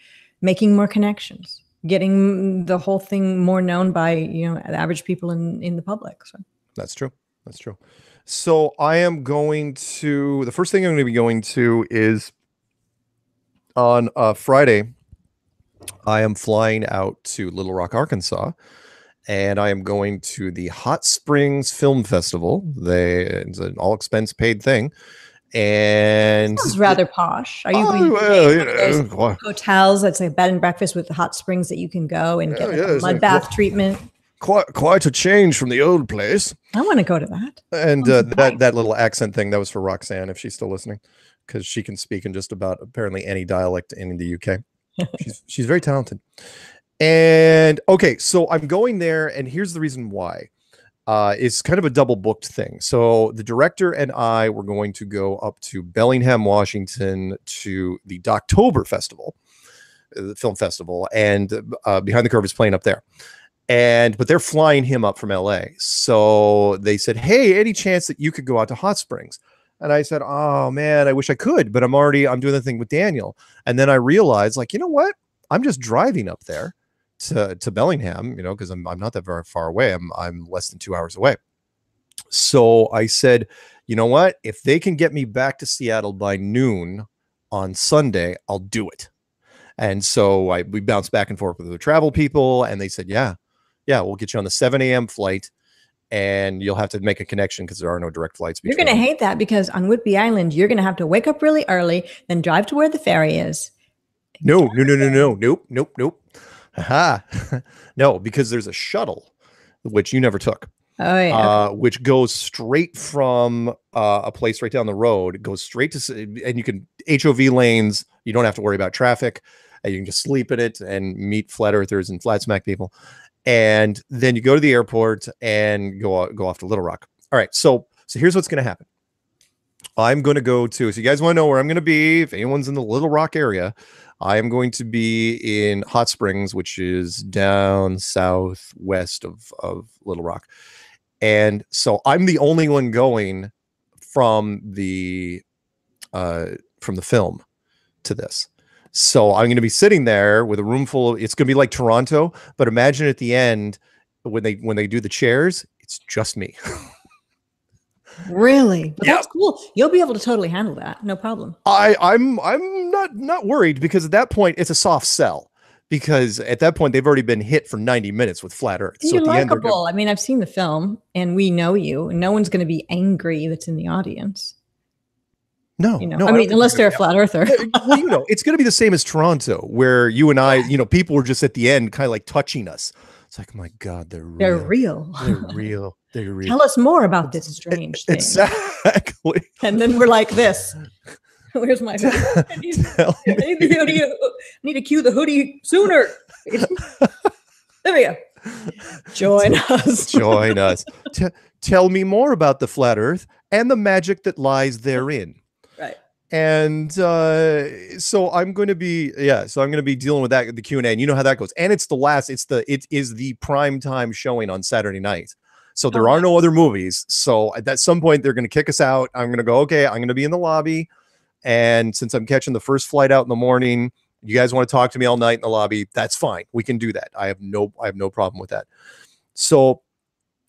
making more connections, getting the whole thing more known by, you know, the average people in, in the public. So that's true. That's true. So I am going to, the first thing I'm going to be going to is, on uh, Friday, I am flying out to Little Rock, Arkansas, and I am going to the Hot Springs Film Festival. They, it's an all-expense-paid thing. And sounds rather posh. Are you oh, going to well, you know, well, hotels? That's like bed and breakfast with the hot springs that you can go and get yeah, like yeah, a mud bath qu treatment. Quite, quite a change from the old place. I want to go to that. And uh, that that little accent thing, that was for Roxanne, if she's still listening, because she can speak in just about apparently any dialect in the U K. She's, she's very talented. And okay, so I'm going there, and here's the reason why. Uh, it's kind of a double booked thing. So the director and I were going to go up to Bellingham, Washington, to the Doctober Festival, the film festival, and uh, Behind the Curve is playing up there. And but they're flying him up from L A. So they said, hey, any chance that you could go out to Hot Springs? And I said, oh, man, I wish I could, but I'm already, I'm doing the thing with Daniel. And then I realized, like, you know what? I'm just driving up there to, to Bellingham, you know, because I'm, I'm not that very far away. I'm, I'm less than two hours away. So I said, you know what? If they can get me back to Seattle by noon on Sunday, I'll do it. And so I, we bounced back and forth with the travel people, and they said, yeah, yeah, we'll get you on the seven A M flight. And you'll have to make a connection because there are no direct flights. Between. You're going to hate that, because on Whidbey Island, you're going to have to wake up really early, then drive to where the ferry is. No, no, no, no, no, nope, nope, nope. Aha. No, because there's a shuttle, which you never took, oh, yeah, uh, okay. which goes straight from uh, a place right down the road. It goes straight to, and you can H O V lanes. You don't have to worry about traffic. Uh, you can just sleep in it and meet flat earthers and flat smack people. And then you go to the airport and go out, go off to Little Rock. All right. So, so here's what's going to happen. I'm going to go to, so you guys want to know where I'm going to be. If anyone's in the Little Rock area, I am going to be in Hot Springs, which is down southwest of, of Little Rock. And so I'm the only one going from the, uh, from the film to this. So I'm going to be sitting there with a room full of, it's going to be like Toronto, but imagine at the end when they, when they do the chairs, it's just me. Really? But yep. That's cool. You'll be able to totally handle that. No problem. I I'm, I'm not, not worried, because at that point it's a soft sell, because at that point they've already been hit for ninety minutes with flat earth. And so you're likable. I mean, I've seen the film and we know you, and no one's going to be angry that's in the audience. No, you know, no, I mean, I unless they're a flat earther. Well, you know, it's going to be the same as Toronto, where you and I, you know, people were just at the end kind of like touching us. It's like, oh my God, they're real. They're real. They're real. They're real. Tell us more about this strange thing. Exactly. And then we're like this. Where's my hoodie? I need, I need, the hoodie. I need to cue the hoodie sooner. There we go. Join us. Join us. T tell me more about the flat earth and the magic that lies therein. Right. And uh, so I'm going to be, yeah, so I'm going to be dealing with that, the Q and A, and you know how that goes. And it's the last, it's the, it is the prime time showing on Saturday night. So there are no other movies. So at some point they're going to kick us out. I'm going to go, okay, I'm going to be in the lobby. And since I'm catching the first flight out in the morning, you guys want to talk to me all night in the lobby, that's fine. We can do that. I have no, I have no problem with that. So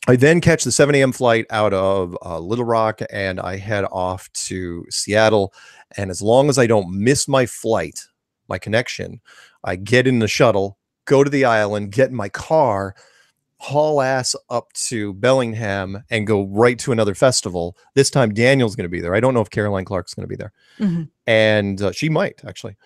I then catch the seven A M flight out of uh, Little Rock, and I head off to Seattle. And as long as I don't miss my flight, my connection, I get in the shuttle, go to the island, get in my car, haul ass up to Bellingham, and go right to another festival. This time Daniel's going to be there. I don't know if Caroline Clark's going to be there. Mm-hmm. And uh, she might, actually.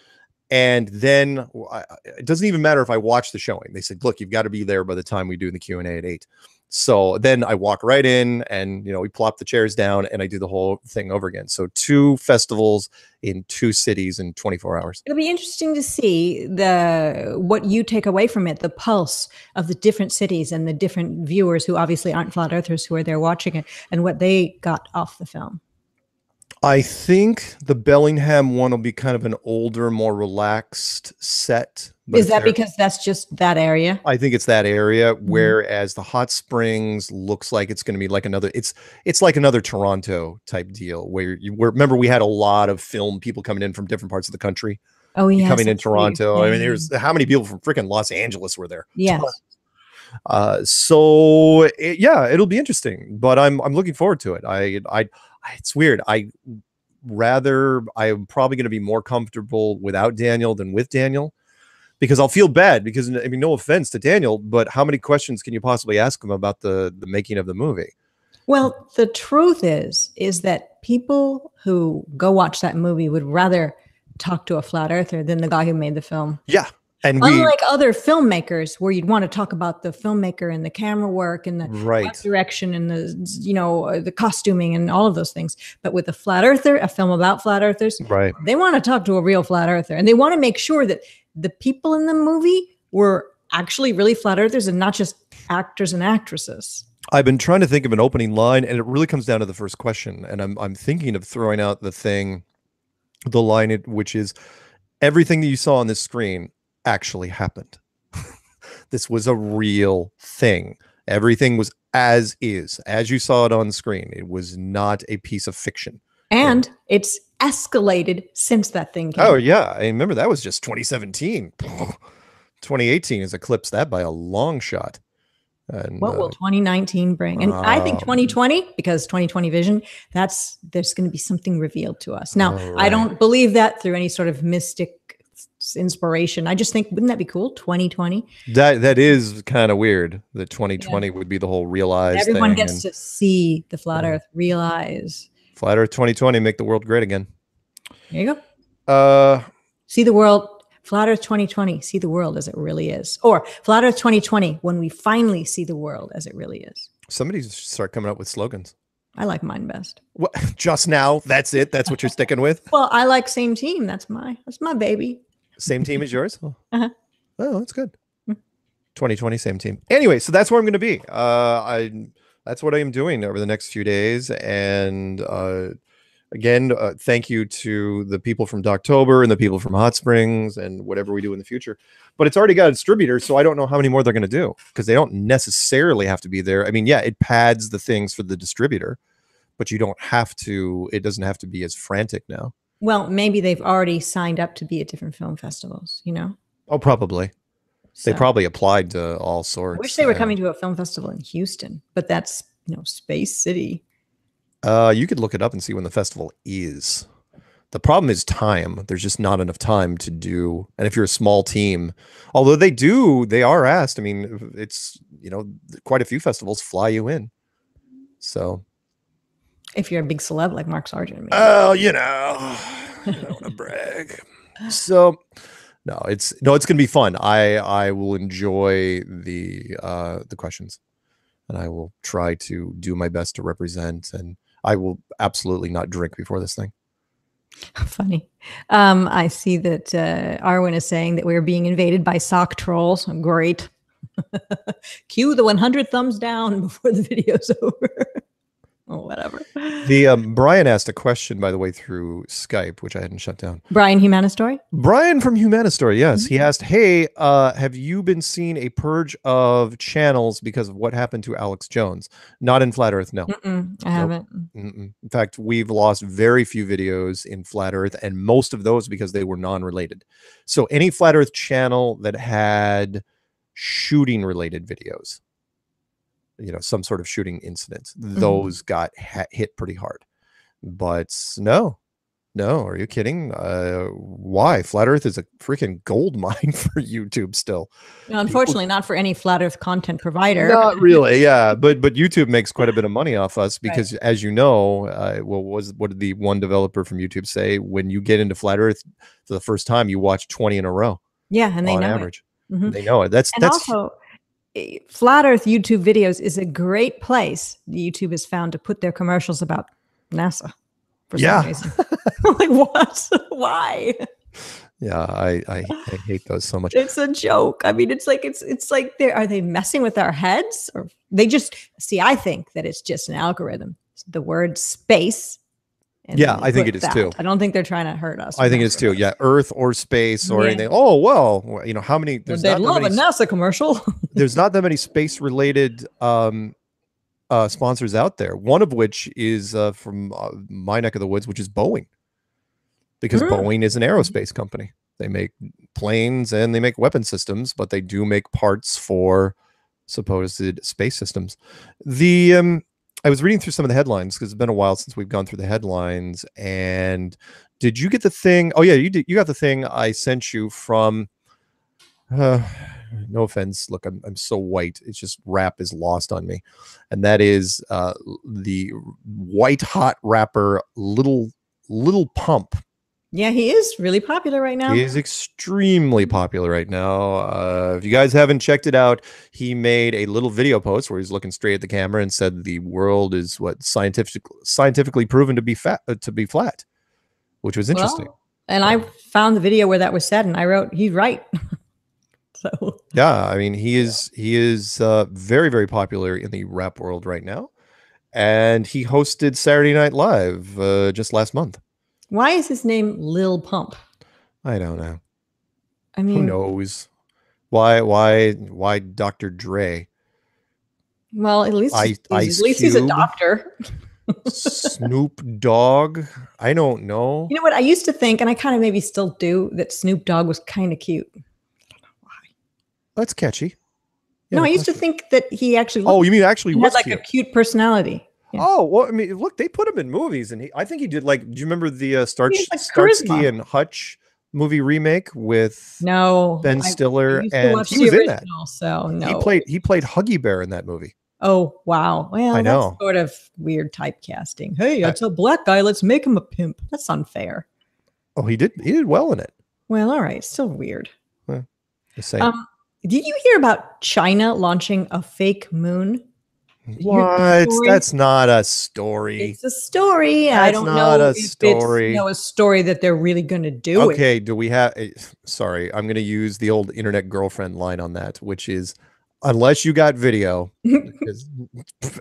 And then I, it doesn't even matter if I watch the showing. They said, look, you've got to be there by the time we do the Q and A at eight. So then I walk right in, and, you know, we plop the chairs down and I do the whole thing over again. So two festivals in two cities in twenty-four hours. It'll be interesting to see the what you take away from it, the pulse of the different cities and the different viewers who obviously aren't flat earthers who are there watching it, and what they got off the film. I think the Bellingham one will be kind of an older, more relaxed set. Is that because that's just that area? I think it's that area. Mm-hmm. Whereas the Hot Springs looks like it's going to be like another. It's it's like another Toronto type deal where you where, remember we had a lot of film people coming in from different parts of the country. Oh yeah, coming in Toronto. Weird. I mean, there's how many people from freaking Los Angeles were there? Yeah. Uh, so it, yeah, it'll be interesting, but I'm I'm looking forward to it. I I. It's weird. I rather I'm probably going to be more comfortable without Daniel than with Daniel, because I'll feel bad. Because I mean, no offense to Daniel, but how many questions can you possibly ask him about the the making of the movie? Well, the truth is, is that people who go watch that movie would rather talk to a flat earther than the guy who made the film. Yeah. And unlike we, other filmmakers where you'd want to talk about the filmmaker and the camera work and the right. direction and the, you know, the costuming and all of those things. But with a flat earther, a film about flat earthers, right. they want to talk to a real flat earther, and they want to make sure that the people in the movie were actually really flat earthers and not just actors and actresses. I've been trying to think of an opening line, and it really comes down to the first question. And I'm, I'm thinking of throwing out the thing, the line, it, which is everything that you saw on this screen actually happened. This was a real thing. Everything was as is, as you saw it on screen. It was not a piece of fiction. And yeah. it's escalated since that thing came. Oh yeah, I remember that was just twenty seventeen. twenty eighteen has eclipsed that by a long shot. And what uh, will twenty nineteen bring? And uh, I think twenty twenty, because twenty twenty vision, that's there's going to be something revealed to us. Now, right. I don't believe that through any sort of mystic inspiration. I just think, wouldn't that be cool? twenty twenty. That that is kind of weird. That twenty twenty yeah. would be the whole realize. Everyone thing gets and, to see the flat yeah. Earth realize. Flat Earth twenty twenty, make the world great again. There you go. Uh, see the world. Flat Earth twenty twenty, see the world as it really is. Or Flat Earth twenty twenty, when we finally see the world as it really is. Somebody should start coming up with slogans. I like mine best. What, just now? That's it? That's what you're sticking with? Well, I like same team. That's my that's my baby. Same team as yours? Oh, uh-huh. Oh, that's good. twenty twenty, same team. Anyway, so that's where I'm going to be. Uh, I That's what I am doing over the next few days. And uh, again, uh, thank you to the people from Doctober and the people from Hot Springs and whatever we do in the future. But it's already got a distributor, so I don't know how many more they're going to do, because they don't necessarily have to be there. I mean, yeah, it pads the things for the distributor, but you don't have to. It doesn't have to be as frantic now. Well, maybe they've already signed up to be at different film festivals, you know? Oh, probably. So. They probably applied to all sorts. I wish they were coming to a film festival in Houston, but that's, you know, Space City. Uh, you could look it up and see when the festival is. The problem is time. There's just not enough time to do. And if you're a small team, although they do, they are asked. I mean, it's, you know, quite a few festivals fly you in. So... if you're a big celeb like Mark Sargent. Maybe. Oh, you know, I don't want to brag. So, no, it's no, it's gonna be fun. I I will enjoy the uh, the questions, and I will try to do my best to represent. And I will absolutely not drink before this thing. Funny. Um, I see that uh, Arwen is saying that we're being invaded by sock trolls. Great. Cue the one hundred thumbs down before the video's over. Oh, whatever. The um, Brian asked a question, by the way, through Skype, which I hadn't shut down. Brian Humanistory? Brian from Humanistory, yes. Mm-hmm. He asked, hey, uh, have you been seeing a purge of channels because of what happened to Alex Jones? Not in Flat Earth, no. Mm-mm, I nope. haven't. Mm-mm. In fact, we've lost very few videos in Flat Earth, and most of those because they were non-related. So any Flat Earth channel that had shooting-related videos, you know, some sort of shooting incident, those mm-hmm. got ha hit pretty hard. But no, no, are you kidding? Uh, why? Flat Earth is a freaking gold mine for YouTube still. No, unfortunately, People, not for any Flat Earth content provider. Not really, yeah. But but YouTube makes quite a bit of money off us because, right. as you know, uh, well, was what did the one developer from YouTube say? When you get into Flat Earth for the first time, you watch twenty in a row. Yeah, and they on know average, it. Mm-hmm. they know it. That's and that's. Also, Flat Earth YouTube videos is a great place YouTube has found to put their commercials about NASA. For yeah. some reason. Like, what? Why? Yeah, I, I I hate those so much. It's a joke. I mean, it's like it's it's like they are they messing with our heads, or they just see. I think that it's just an algorithm. The word space Yeah, I think it is that. too. I don't think they're trying to hurt us. I think it's too. Us. Yeah, Earth or space or yeah. anything. Oh, well, you know, how many? There's well, they not love that many, a NASA commercial. There's not that many space-related um, uh, sponsors out there. One of which is uh, from uh, my neck of the woods, which is Boeing, because mm-hmm. Boeing is an aerospace company. They make planes and they make weapon systems, but they do make parts for supposed space systems. The um, I was reading through some of the headlines because it's been a while since we've gone through the headlines. And did you get the thing? Oh yeah, you did. You got the thing I sent you from. Uh, no offense. Look, I'm I'm so white. It's just rap is lost on me, and that is uh, the white hot rapper Lil Lil Pump. Yeah, he is really popular right now. He is extremely popular right now. Uh, if you guys haven't checked it out, he made a little video post where he's looking straight at the camera and said the world is what scientific, scientifically proven to be fat, uh, to be flat, which was interesting. Well, and I found the video where that was said, and I wrote, he's right. So yeah, I mean, he is, he is uh, very, very popular in the rap world right now. And he hosted Saturday Night Live uh, just last month. Why is his name Lil Pump? I don't know. I mean, who knows? Why? Why? Why Doctor Dre? Well, at least I, Ice at least Cube, he's a doctor. Snoop Dogg. I don't know. You know what? I used to think, and I kind of maybe still do, that Snoop Dogg was kind of cute. I don't know why. That's catchy. Yeah, no, I used to think that he actually. Looked, oh, you mean actually he was had cute. Like a cute personality. Yeah. Oh, well, I mean, look, they put him in movies, and he, I think he did, like, do you remember the uh, Starch, like Starsky and Hutch movie remake with no Ben Stiller? I, and he was original, in that. So no. He played he played Huggy Bear in that movie. Oh, wow. Well, I know. That's sort of weird typecasting. Hey, that's a black guy. Let's make him a pimp. That's unfair. Oh, he did. He did well in it. Well, all right. Still weird. Well, the same. Um, did you hear about China launching a fake moon? What? That's not a story. It's a story. That's I don't not know a if story. It's you know, a story that they're really going to do. Okay. It. Do we have? Sorry, I'm going to use the old internet girlfriend line on that, which is, unless you got video, because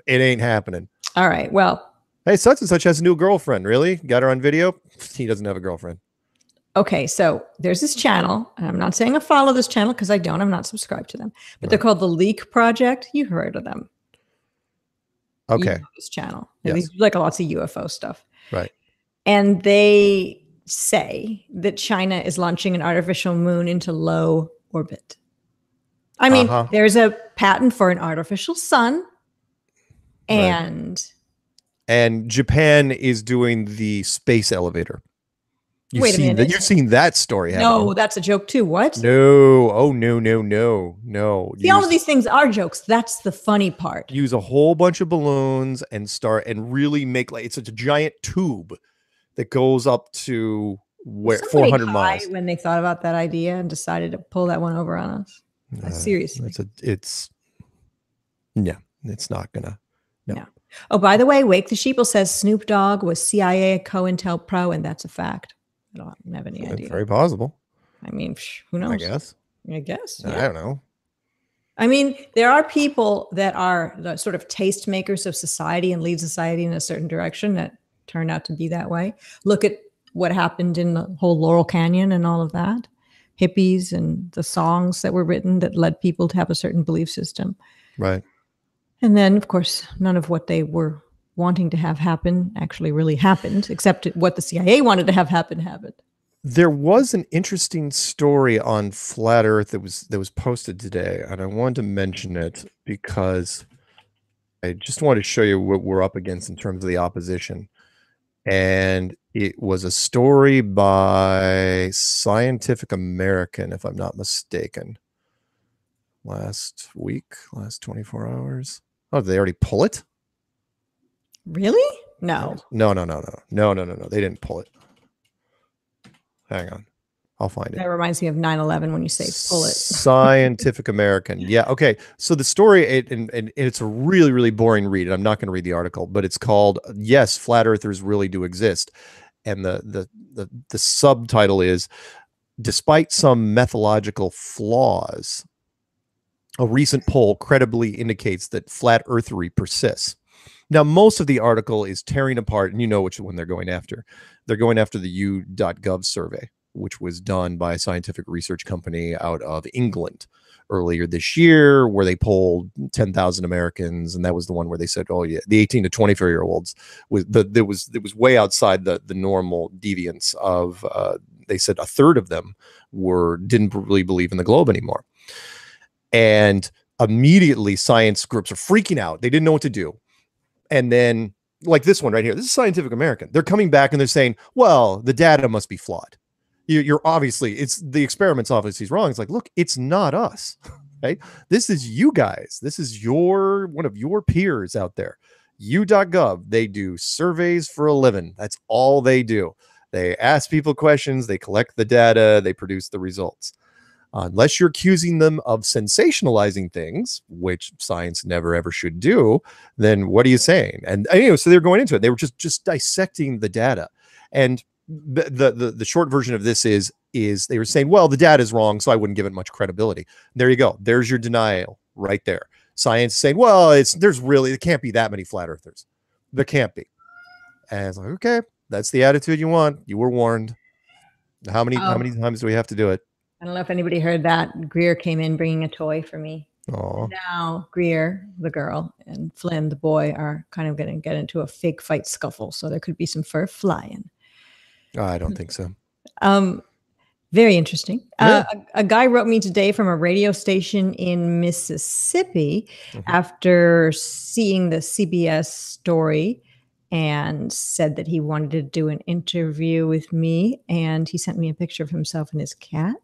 it ain't happening. All right. Well. Hey, such and such has a new girlfriend. Really? Got her on video? He doesn't have a girlfriend. Okay, so there's this channel, and I'm not saying I follow this channel because I don't. I'm not subscribed to them, but right. They're called the Leak Project. You heard of them? Okay. You know this channel. Yes. They do like lots of U F O stuff. Right. And they say that China is launching an artificial moon into low orbit. I mean, uh-huh. There's a patent for an artificial sun. And right. And Japan is doing the space elevator. You've Wait a seen minute. That, you've seen that story. No, you? That's a joke too. What? No. Oh, no, no, no, no. See, use, all of these things are jokes. That's the funny part. Use a whole bunch of balloons and start and really make like, it's such a giant tube that goes up to where four hundred miles. When they thought about that idea and decided to pull that one over on us. Uh, Seriously. It's, a, it's, yeah, it's not gonna, no. no. Oh, by the way, Wake the Sheeple says Snoop Dogg was C I A COINTELPRO, and that's a fact. I don't have any idea. It's very possible. I mean, who knows? I guess. I guess. Yeah. I don't know. I mean, there are people that are the sort of tastemakers of society and lead society in a certain direction that turn out to be that way. Look at what happened in the whole Laurel Canyon and all of that. Hippies and the songs that were written that led people to have a certain belief system. Right. And then, of course, none of what they were wanting to have happen actually really happened, except what the C I A wanted to have happen happened. There was an interesting story on Flat Earth that was that was posted today, and I wanted to mention it because I just wanted to show you what we're up against in terms of the opposition. And it was a story by Scientific American, if I'm not mistaken, last week, last twenty-four hours. Oh, did they already pull it? Really? No. No, no, no, no. No, no, no, no. They didn't pull it. Hang on. I'll find it. That reminds me of nine eleven when you say pull it. Scientific American. Yeah. Okay. So the story, it, and, and it's a really, really boring read. And I'm not going to read the article, but it's called, Yes, Flat Earthers Really Do Exist. And the, the, the, the subtitle is, Despite Some Methodological Flaws, a recent poll credibly indicates that flat earthery persists. Now, most of the article is tearing apart, and you know which one they're going after. They're going after the U dot gov survey, which was done by a scientific research company out of England earlier this year, where they polled ten thousand Americans. And that was the one where they said, oh yeah, the eighteen to twenty-four year olds was the, there was, it was way outside the, the normal deviance of, uh, they said a third of them were, didn't really believe in the globe anymore. And immediately science groups are freaking out. They didn't know what to do. And then like this one right here, this is Scientific American. They're coming back and they're saying, well, the data must be flawed. You're obviously, it's the experiment's obviously wrong. It's like, look, it's not us, right? This is you guys. This is your, one of your peers out there. U dot gov, they do surveys for a living. That's all they do. They ask people questions, they collect the data, they produce the results. Unless you're accusing them of sensationalizing things, which science never ever should do, then what are you saying? And anyway, so they're going into it. They were just, just dissecting the data. And The, the the short version of this is is they were saying, well, the data is wrong, so I wouldn't give it much credibility. There you go. There's your denial right there. Science saying, well, it's there's really it can't be that many flat earthers. There can't be. And it's like, okay, that's the attitude you want. You were warned. How many oh. how many times do we have to do it? I don't know if anybody heard that. Greer came in bringing a toy for me. Aww. Now Greer, the girl, and Flynn, the boy, are kind of going to get into a fake fight scuffle, so there could be some fur flying. I don't think so. Um, very interesting. Yeah. Uh, a, a guy wrote me today from a radio station in Mississippi mm-hmm. after seeing the C B S story and said that he wanted to do an interview with me. And he sent me a picture of himself and his cat.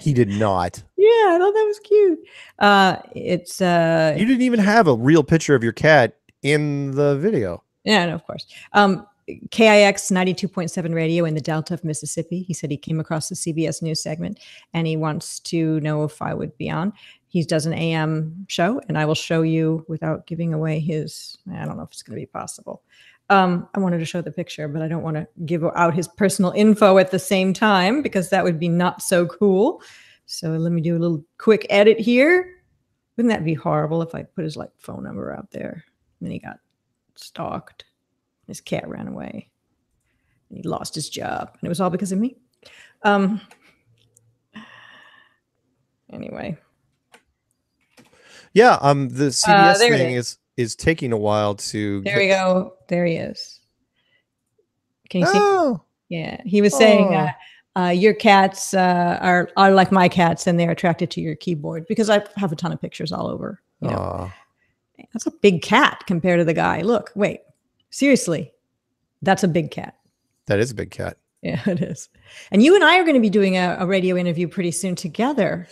He did not. Yeah, I thought that was cute. Uh, it's uh, you didn't even have a real picture of your cat in the video. Yeah, no, of course. Um, K I X ninety-two point seven radio in the Delta of Mississippi. He said he came across the C B S News segment and he wants to know if I would be on. He does an A M show, and I will show you without giving away his, I don't know if it's going to be possible. Um, I wanted to show the picture, but I don't want to give out his personal info at the same time because that would be not so cool. So let me do a little quick edit here. Wouldn't that be horrible if I put his like phone number out there and then he got stalked? His cat ran away and he lost his job, and it was all because of me. Um, anyway. Yeah. Um, the C B S uh, thing is, is taking a while to, there we go. There he is. Can you oh. see? Yeah. He was oh. saying, uh, uh, your cats, uh, are, are like my cats, and they're attracted to your keyboard, because I have a ton of pictures all over. You know? oh. That's a big cat compared to the guy. Look, wait. Seriously, that's a big cat. That is a big cat. Yeah, it is. And you and I are going to be doing a, a radio interview pretty soon together.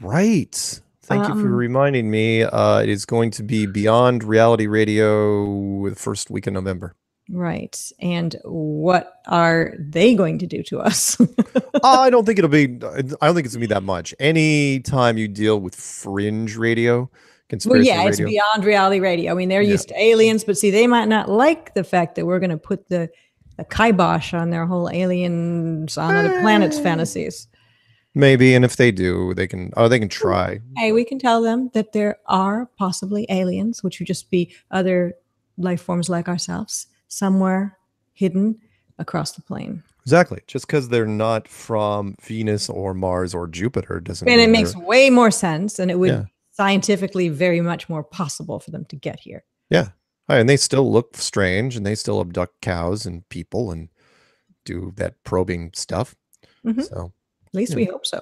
Right. Thank um, you for reminding me. Uh, it is going to be Beyond Reality Radio the first week in November. Right. And what are they going to do to us? I don't think it'll be, I don't think it's going to be that much. Anytime you deal with fringe radio, Well, yeah, radio. It's Beyond Reality Radio. I mean, they're yeah. used to aliens, but see, they might not like the fact that we're going to put the, the kibosh on their whole aliens on other planets fantasies. Maybe, and if they do, they can. Oh, they can try. Hey, we can tell them that there are possibly aliens, which would just be other life forms like ourselves, somewhere hidden across the plane. Exactly. Just because they're not from Venus or Mars or Jupiter doesn't. And mean it makes way more sense, and it would. Yeah. Scientifically very much more possible for them to get here. Yeah. And they still look strange, and they still abduct cows and people and do that probing stuff. Mm-hmm. So at least we know. Hope so.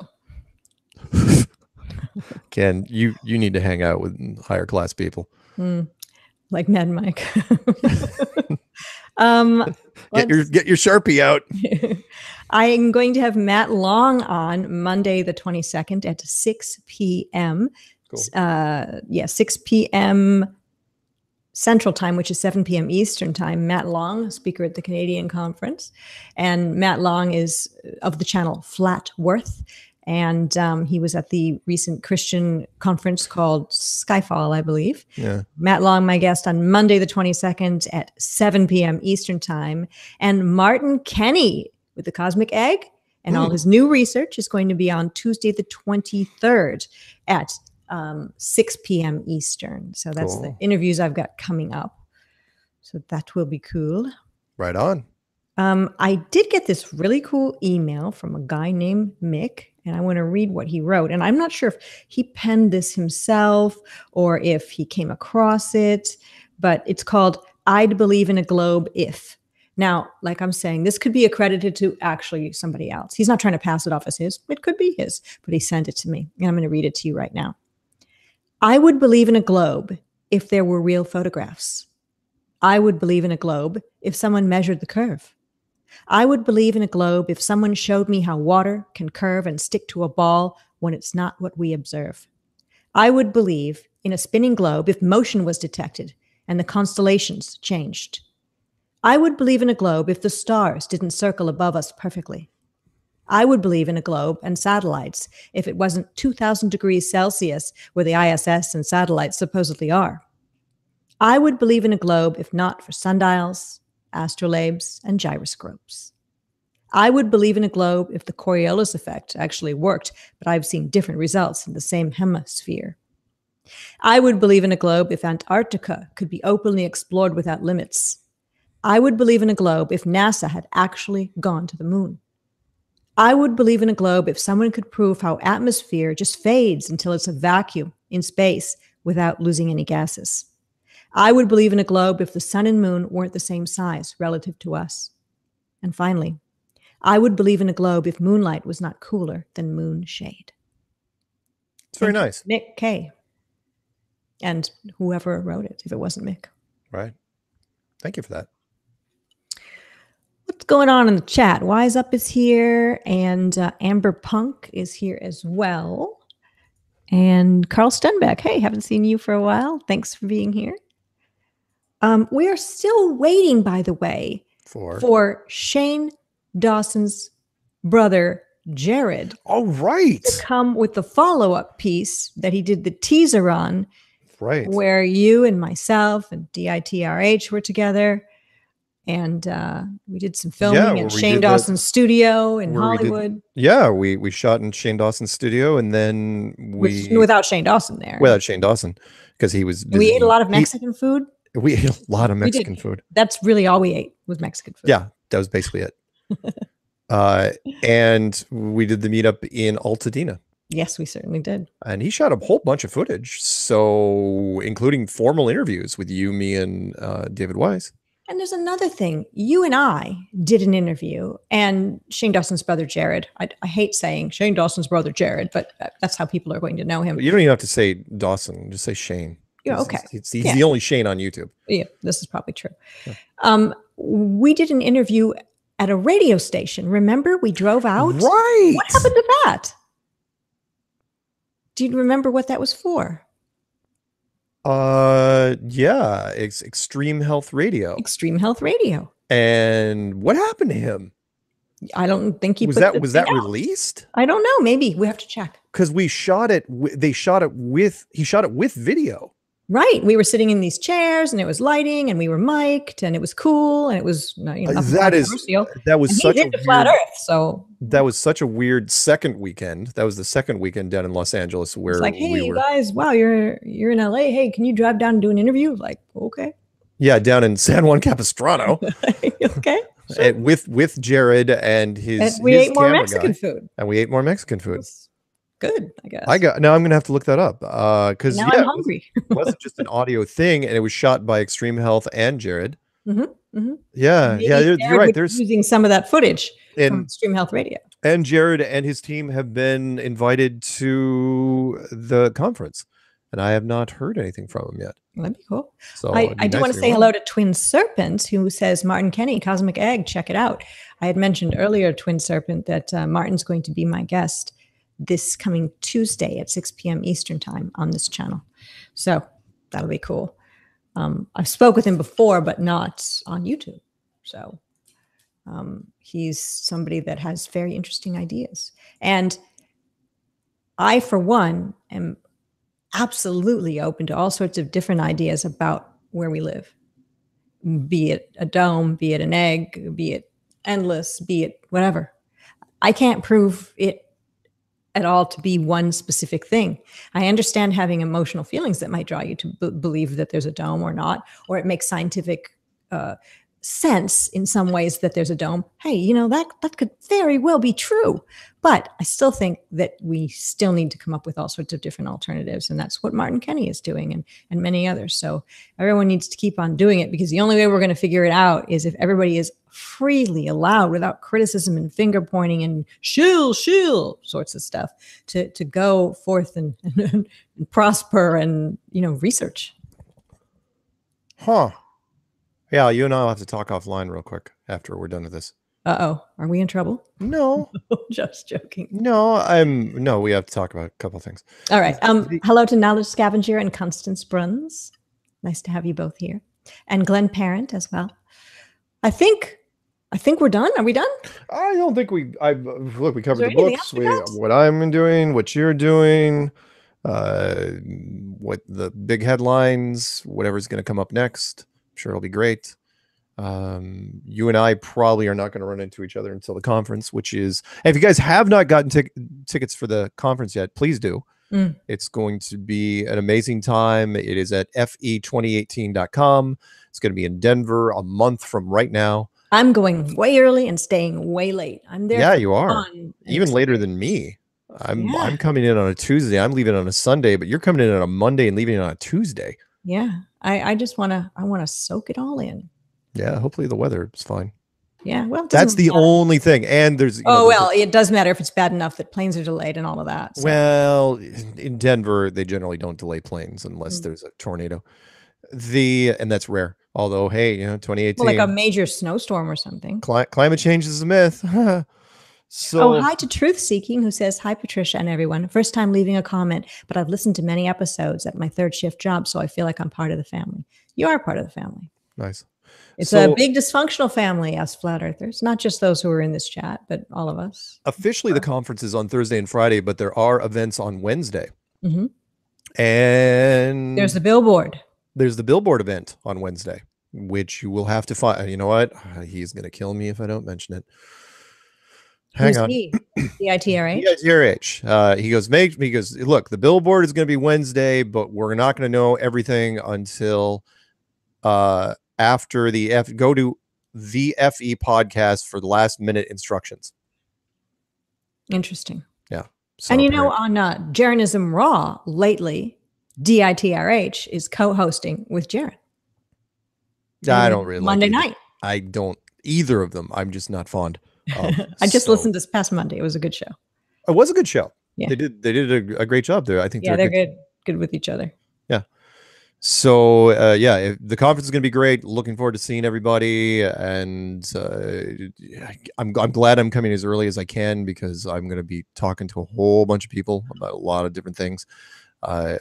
Ken, you, you need to hang out with higher class people. Mm, like Mad Mike. um, get your, get your Sharpie out. I'm going to have Matt Long on Monday, the twenty-second at six P M Cool. Uh, yeah, six P M Central Time, which is seven P M Eastern Time. Matt Long, speaker at the Canadian Conference, and Matt Long is of the channel Flat Earth, and um, he was at the recent Christian conference called Skyfall, I believe. Yeah. Matt Long, my guest on Monday the twenty-second at seven P M Eastern Time, and Martin Kenney with the Cosmic Egg and mm. all his new research is going to be on Tuesday the twenty-third at Um, six P M Eastern. So that's cool. The interviews I've got coming up. So that will be cool. Right on. Um, I did get this really cool email from a guy named Mick, and I want to read what he wrote. And I'm not sure if he penned this himself or if he came across it, but it's called I'd Believe in a Globe If. Now, like I'm saying, this could be accredited to actually somebody else. He's not trying to pass it off as his. It could be his, but he sent it to me. And I'm going to read it to you right now. I would believe in a globe if there were real photographs. I would believe in a globe if someone measured the curve. I would believe in a globe if someone showed me how water can curve and stick to a ball when it's not what we observe. I would believe in a spinning globe if motion was detected and the constellations changed. I would believe in a globe if the stars didn't circle above us perfectly. I would believe in a globe and satellites if it wasn't two thousand degrees Celsius where the I S S and satellites supposedly are. I would believe in a globe if not for sundials, astrolabes, and gyroscopes. I would believe in a globe if the Coriolis effect actually worked, but I've seen different results in the same hemisphere. I would believe in a globe if Antarctica could be openly explored without limits. I would believe in a globe if NASA had actually gone to the moon. I would believe in a globe if someone could prove how atmosphere just fades until it's a vacuum in space without losing any gases. I would believe in a globe if the sun and moon weren't the same size relative to us. And finally, I would believe in a globe if moonlight was not cooler than moon shade. It's very nice. Mick K. And whoever wrote it, if it wasn't Mick. Right. Thank you for that. What's going on in the chat? Wise Up is here, and uh, Amber Punk is here as well. And Carl Stenbeck, hey, haven't seen you for a while. Thanks for being here. Um, we are still waiting, by the way, for, for Shane Dawson's brother, Jared. All right. To come with the follow-up piece that he did the teaser on. Right. Where you and myself and D I T R H were together. And uh, we did some filming yeah, at Shane Dawson's that, studio in Hollywood. We did, yeah, we, we shot in Shane Dawson's studio, and then we... Which, without Shane Dawson there. Without Shane Dawson, because he was... We ate a lot of Mexican he, food. We ate a lot of Mexican food. That's really all we ate, was Mexican food. Yeah, that was basically it. uh, and we did the meetup in Altadena. Yes, we certainly did. And he shot a whole bunch of footage, so including formal interviews with you, me, and uh, David Wise. And there's another thing. You and I did an interview, and Shane Dawson's brother, Jared. I, I hate saying Shane Dawson's brother, Jared, but that's how people are going to know him. You don't even have to say Dawson. Just say Shane. Yeah, okay. It's, it's, he's yeah. the only Shane on YouTube. Yeah, this is probably true. Yeah. Um, we did an interview at a radio station. Remember, we drove out? Right. What happened to that? Do you remember what that was for? Uh, yeah, it's Extreme Health Radio. Extreme Health Radio. And what happened to him? I don't think he was that. Was that released? I don't know. Maybe we have to check. Because we shot it. They shot it with. He shot it with video. Right. We were sitting in these chairs, and it was lighting, and we were mic'd, and it was cool, and it was. You know, that is. That was such a flat Earth. So that was such a weird second weekend. That was the second weekend down in Los Angeles where it's like, hey, we were, you guys, wow, you're you're in L A. Hey, can you drive down and do an interview? Like, okay. Yeah, down in San Juan Capistrano. Okay. Sure. And with with Jared and his, and we his ate more Mexican guy. food, and we ate more Mexican food. Good, I guess. I got now. I'm gonna have to look that up because uh, yeah, I'm hungry. It wasn't just an audio thing, and it was shot by Extreme Health and Jared. Mm-hmm, mm-hmm. Yeah, Maybe yeah, you're, you're right. There's using some of that footage and, from Extreme Health Radio. And Jared and his team have been invited to the conference, and I have not heard anything from him yet. That'd be cool. So I, be I do nice want to say hello to Twin Serpents, who says, Martin Kenney, Cosmic Egg, check it out. I had mentioned earlier, Twin Serpent, that uh, Martin's going to be my guest this coming Tuesday at six p m Eastern time on this channel. So that'll be cool. Um, I've spoke with him before, but not on YouTube. So um, he's somebody that has very interesting ideas. And I, for one, am absolutely open to all sorts of different ideas about where we live, be it a dome, be it an egg, be it endless, be it whatever. I can't prove it at all to be one specific thing. I understand having emotional feelings that might draw you to b- believe that there's a dome or not, or it makes scientific uh, sense in some ways that there's a dome. Hey, you know, that, that could very well be true. But I still think that we still need to come up with all sorts of different alternatives. And that's what Martin Kenney is doing, and, and many others. So everyone needs to keep on doing it, because the only way we're going to figure it out is if everybody is freely allowed, without criticism and finger pointing and shill, shill sorts of stuff, to, to go forth and, and, and prosper and, you know, research. Huh. Yeah, you and I'll have to talk offline real quick after we're done with this. Uh-oh. Are we in trouble? No. Just joking. No, I'm no, we have to talk about a couple of things. All right. Um, hello to Knowledge Scavenger and Constance Bruns. Nice to have you both here. And Glenn Parent as well. I think I think we're done. Are we done? I don't think we I look, we covered the books, we, what I'm doing, what you're doing, uh what the big headlines, whatever's gonna come up next. I'm sure it'll be great. Um, you and I probably are not going to run into each other until the conference, which is, if you guys have not gotten tic tickets for the conference yet, please do. Mm. It's going to be an amazing time. It is at F E twenty eighteen dot com. It's going to be in Denver a month from right now. I'm going way early and staying way late. I'm there. Yeah, you are. Even later than me. I'm, yeah. I'm coming in on a Tuesday. I'm leaving on a Sunday, but you're coming in on a Monday and leaving on a Tuesday. Yeah. I, I just want to, I want to soak it all in. Yeah. Hopefully the weather is fine. Yeah. Well, that's the matter. only thing. And there's, you Oh, know, there's well, a, it does matter if it's bad enough that planes are delayed and all of that. So. Well, in Denver, they generally don't delay planes unless mm-hmm. there's a tornado. The, and that's rare. Although, hey, you know, twenty eighteen, well, like a major snowstorm or something. Cli climate change is a myth. So, oh, hi to Truth Seeking, who says, hi, Patricia and everyone. First time leaving a comment, but I've listened to many episodes at my third shift job, so I feel like I'm part of the family. You are part of the family. Nice. It's so, a big dysfunctional family, us flat earthers, not just those who are in this chat, but all of us. Officially, the conference is on Thursday and Friday, but there are events on Wednesday. Mm-hmm. And there's the billboard. There's the billboard event on Wednesday, which you will have to find. You know what? He's going to kill me if I don't mention it. Hang Who's on. He? D I T R H? D I T R H. Uh, he goes, make, he goes, look, the billboard is going to be Wednesday, but we're not going to know everything until uh, after the F. Go to the F E podcast for the last minute instructions. Interesting. Yeah. So and you know, on uh, Jaronism Raw lately, D I T R H is co-hosting with Jaron. I don't really Monday like night. I don't either of them. I'm just not fond. Um, I just so. listened this past Monday. It was a good show. It was a good show. Yeah. They did they did a, a great job there. I think yeah, they're, they're good good with each other. Yeah. So uh, yeah, if the conference is going to be great. Looking forward to seeing everybody, and uh, I'm I'm glad I'm coming as early as I can, because I'm going to be talking to a whole bunch of people about a lot of different things. Uh,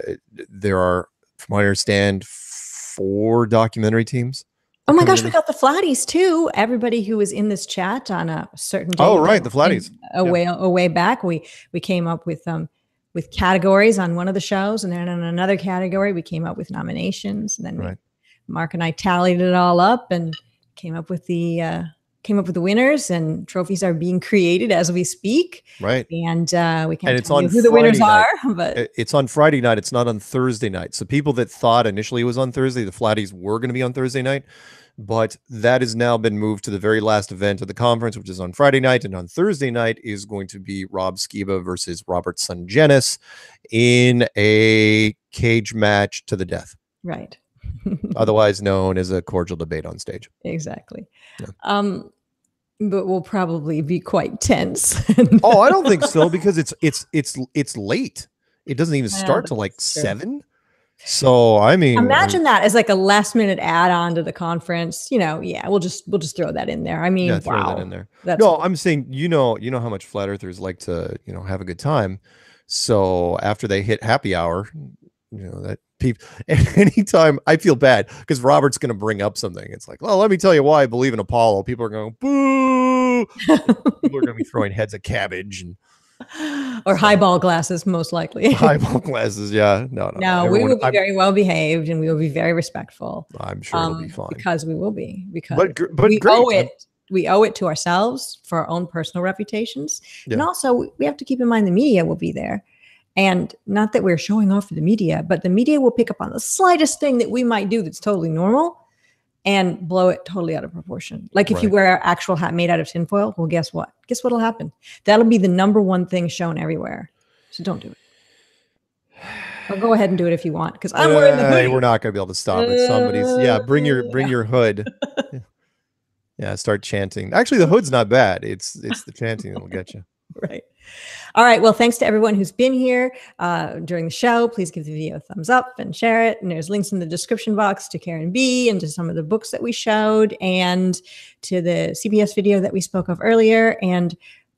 there are, from what I understand, four documentary teams. Oh my gosh, we got the Flatties too. Everybody who was in this chat on a certain day. Oh, right, the Flatties. A way, yeah. a way back, we we came up with um with categories on one of the shows, and then on another category, we came up with nominations, and then right. we, Mark and I tallied it all up and came up with the uh, came up with the winners, and trophies are being created as we speak. Right, and uh, we can't and tell you who Friday the winners night. are, but it's on Friday night. It's not on Thursday night. So people that thought initially it was on Thursday, the Flatties were going to be on Thursday night. But that has now been moved to the very last event of the conference, which is on Friday night. And on Thursday night is going to be Rob Skiba versus Robert Sungenis in a cage match to the death. Right. Otherwise known as a cordial debate on stage. Exactly. Yeah. Um, but we'll probably be quite tense. Oh, I don't think so, because it's it's it's it's late. It doesn't even start till like seven. So I mean, imagine that as like a last minute add on to the conference, you know, yeah, we'll just, we'll just throw that in there. I mean, yeah, throw wow. that in there. That's no, cool. I'm saying, you know, you know how much flat earthers like to, you know, have a good time. So after they hit happy hour, you know, that people, anytime I feel bad because Robert's going to bring up something. It's like, well, let me tell you why I believe in Apollo. People are going, boo, people are going to be throwing heads of cabbage and. Or highball glasses, most likely. Highball glasses, yeah. No, no. No, everyone, we will be I'm, very well behaved, and we will be very respectful. I'm sure um, it'll be fine because we will be because but, but we great. owe it. We owe it to ourselves for our own personal reputations, yeah. and also we have to keep in mind the media will be there, and not that we're showing off for the media, but the media will pick up on the slightest thing that we might do that's totally normal, and blow it totally out of proportion. Like if right. you wear an actual hat made out of tinfoil, well, guess what? Guess what'll happen? That'll be the number one thing shown everywhere. So don't do it. Well, go ahead and do it if you want, because I'm uh, wearing the hoodie. We're not going to be able to stop it. Somebody's, yeah, bring your bring your hood. Yeah. Yeah, start chanting. Actually, the hood's not bad. It's it's the chanting that'll get you. Right. All right. Well, thanks to everyone who's been here uh, during the show. Please give the video a thumbs up and share it. And there's links in the description box to Karen B and to some of the books that we showed and to the C B S video that we spoke of earlier. And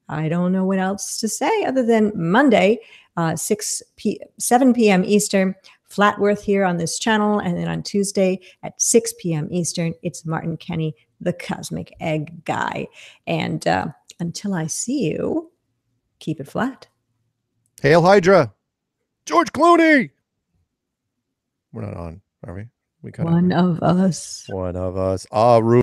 I don't know what else to say other than Monday, uh, six p seven p m Eastern, Flat Earth here on this channel. And then on Tuesday at six p m Eastern, it's Martin Kenney, the Cosmic Egg guy. And uh, until I see you, keep it flat. Hail Hydra. George Clooney. We're not on, are we? We cut One out. of us. One of us. Ah, Ruth.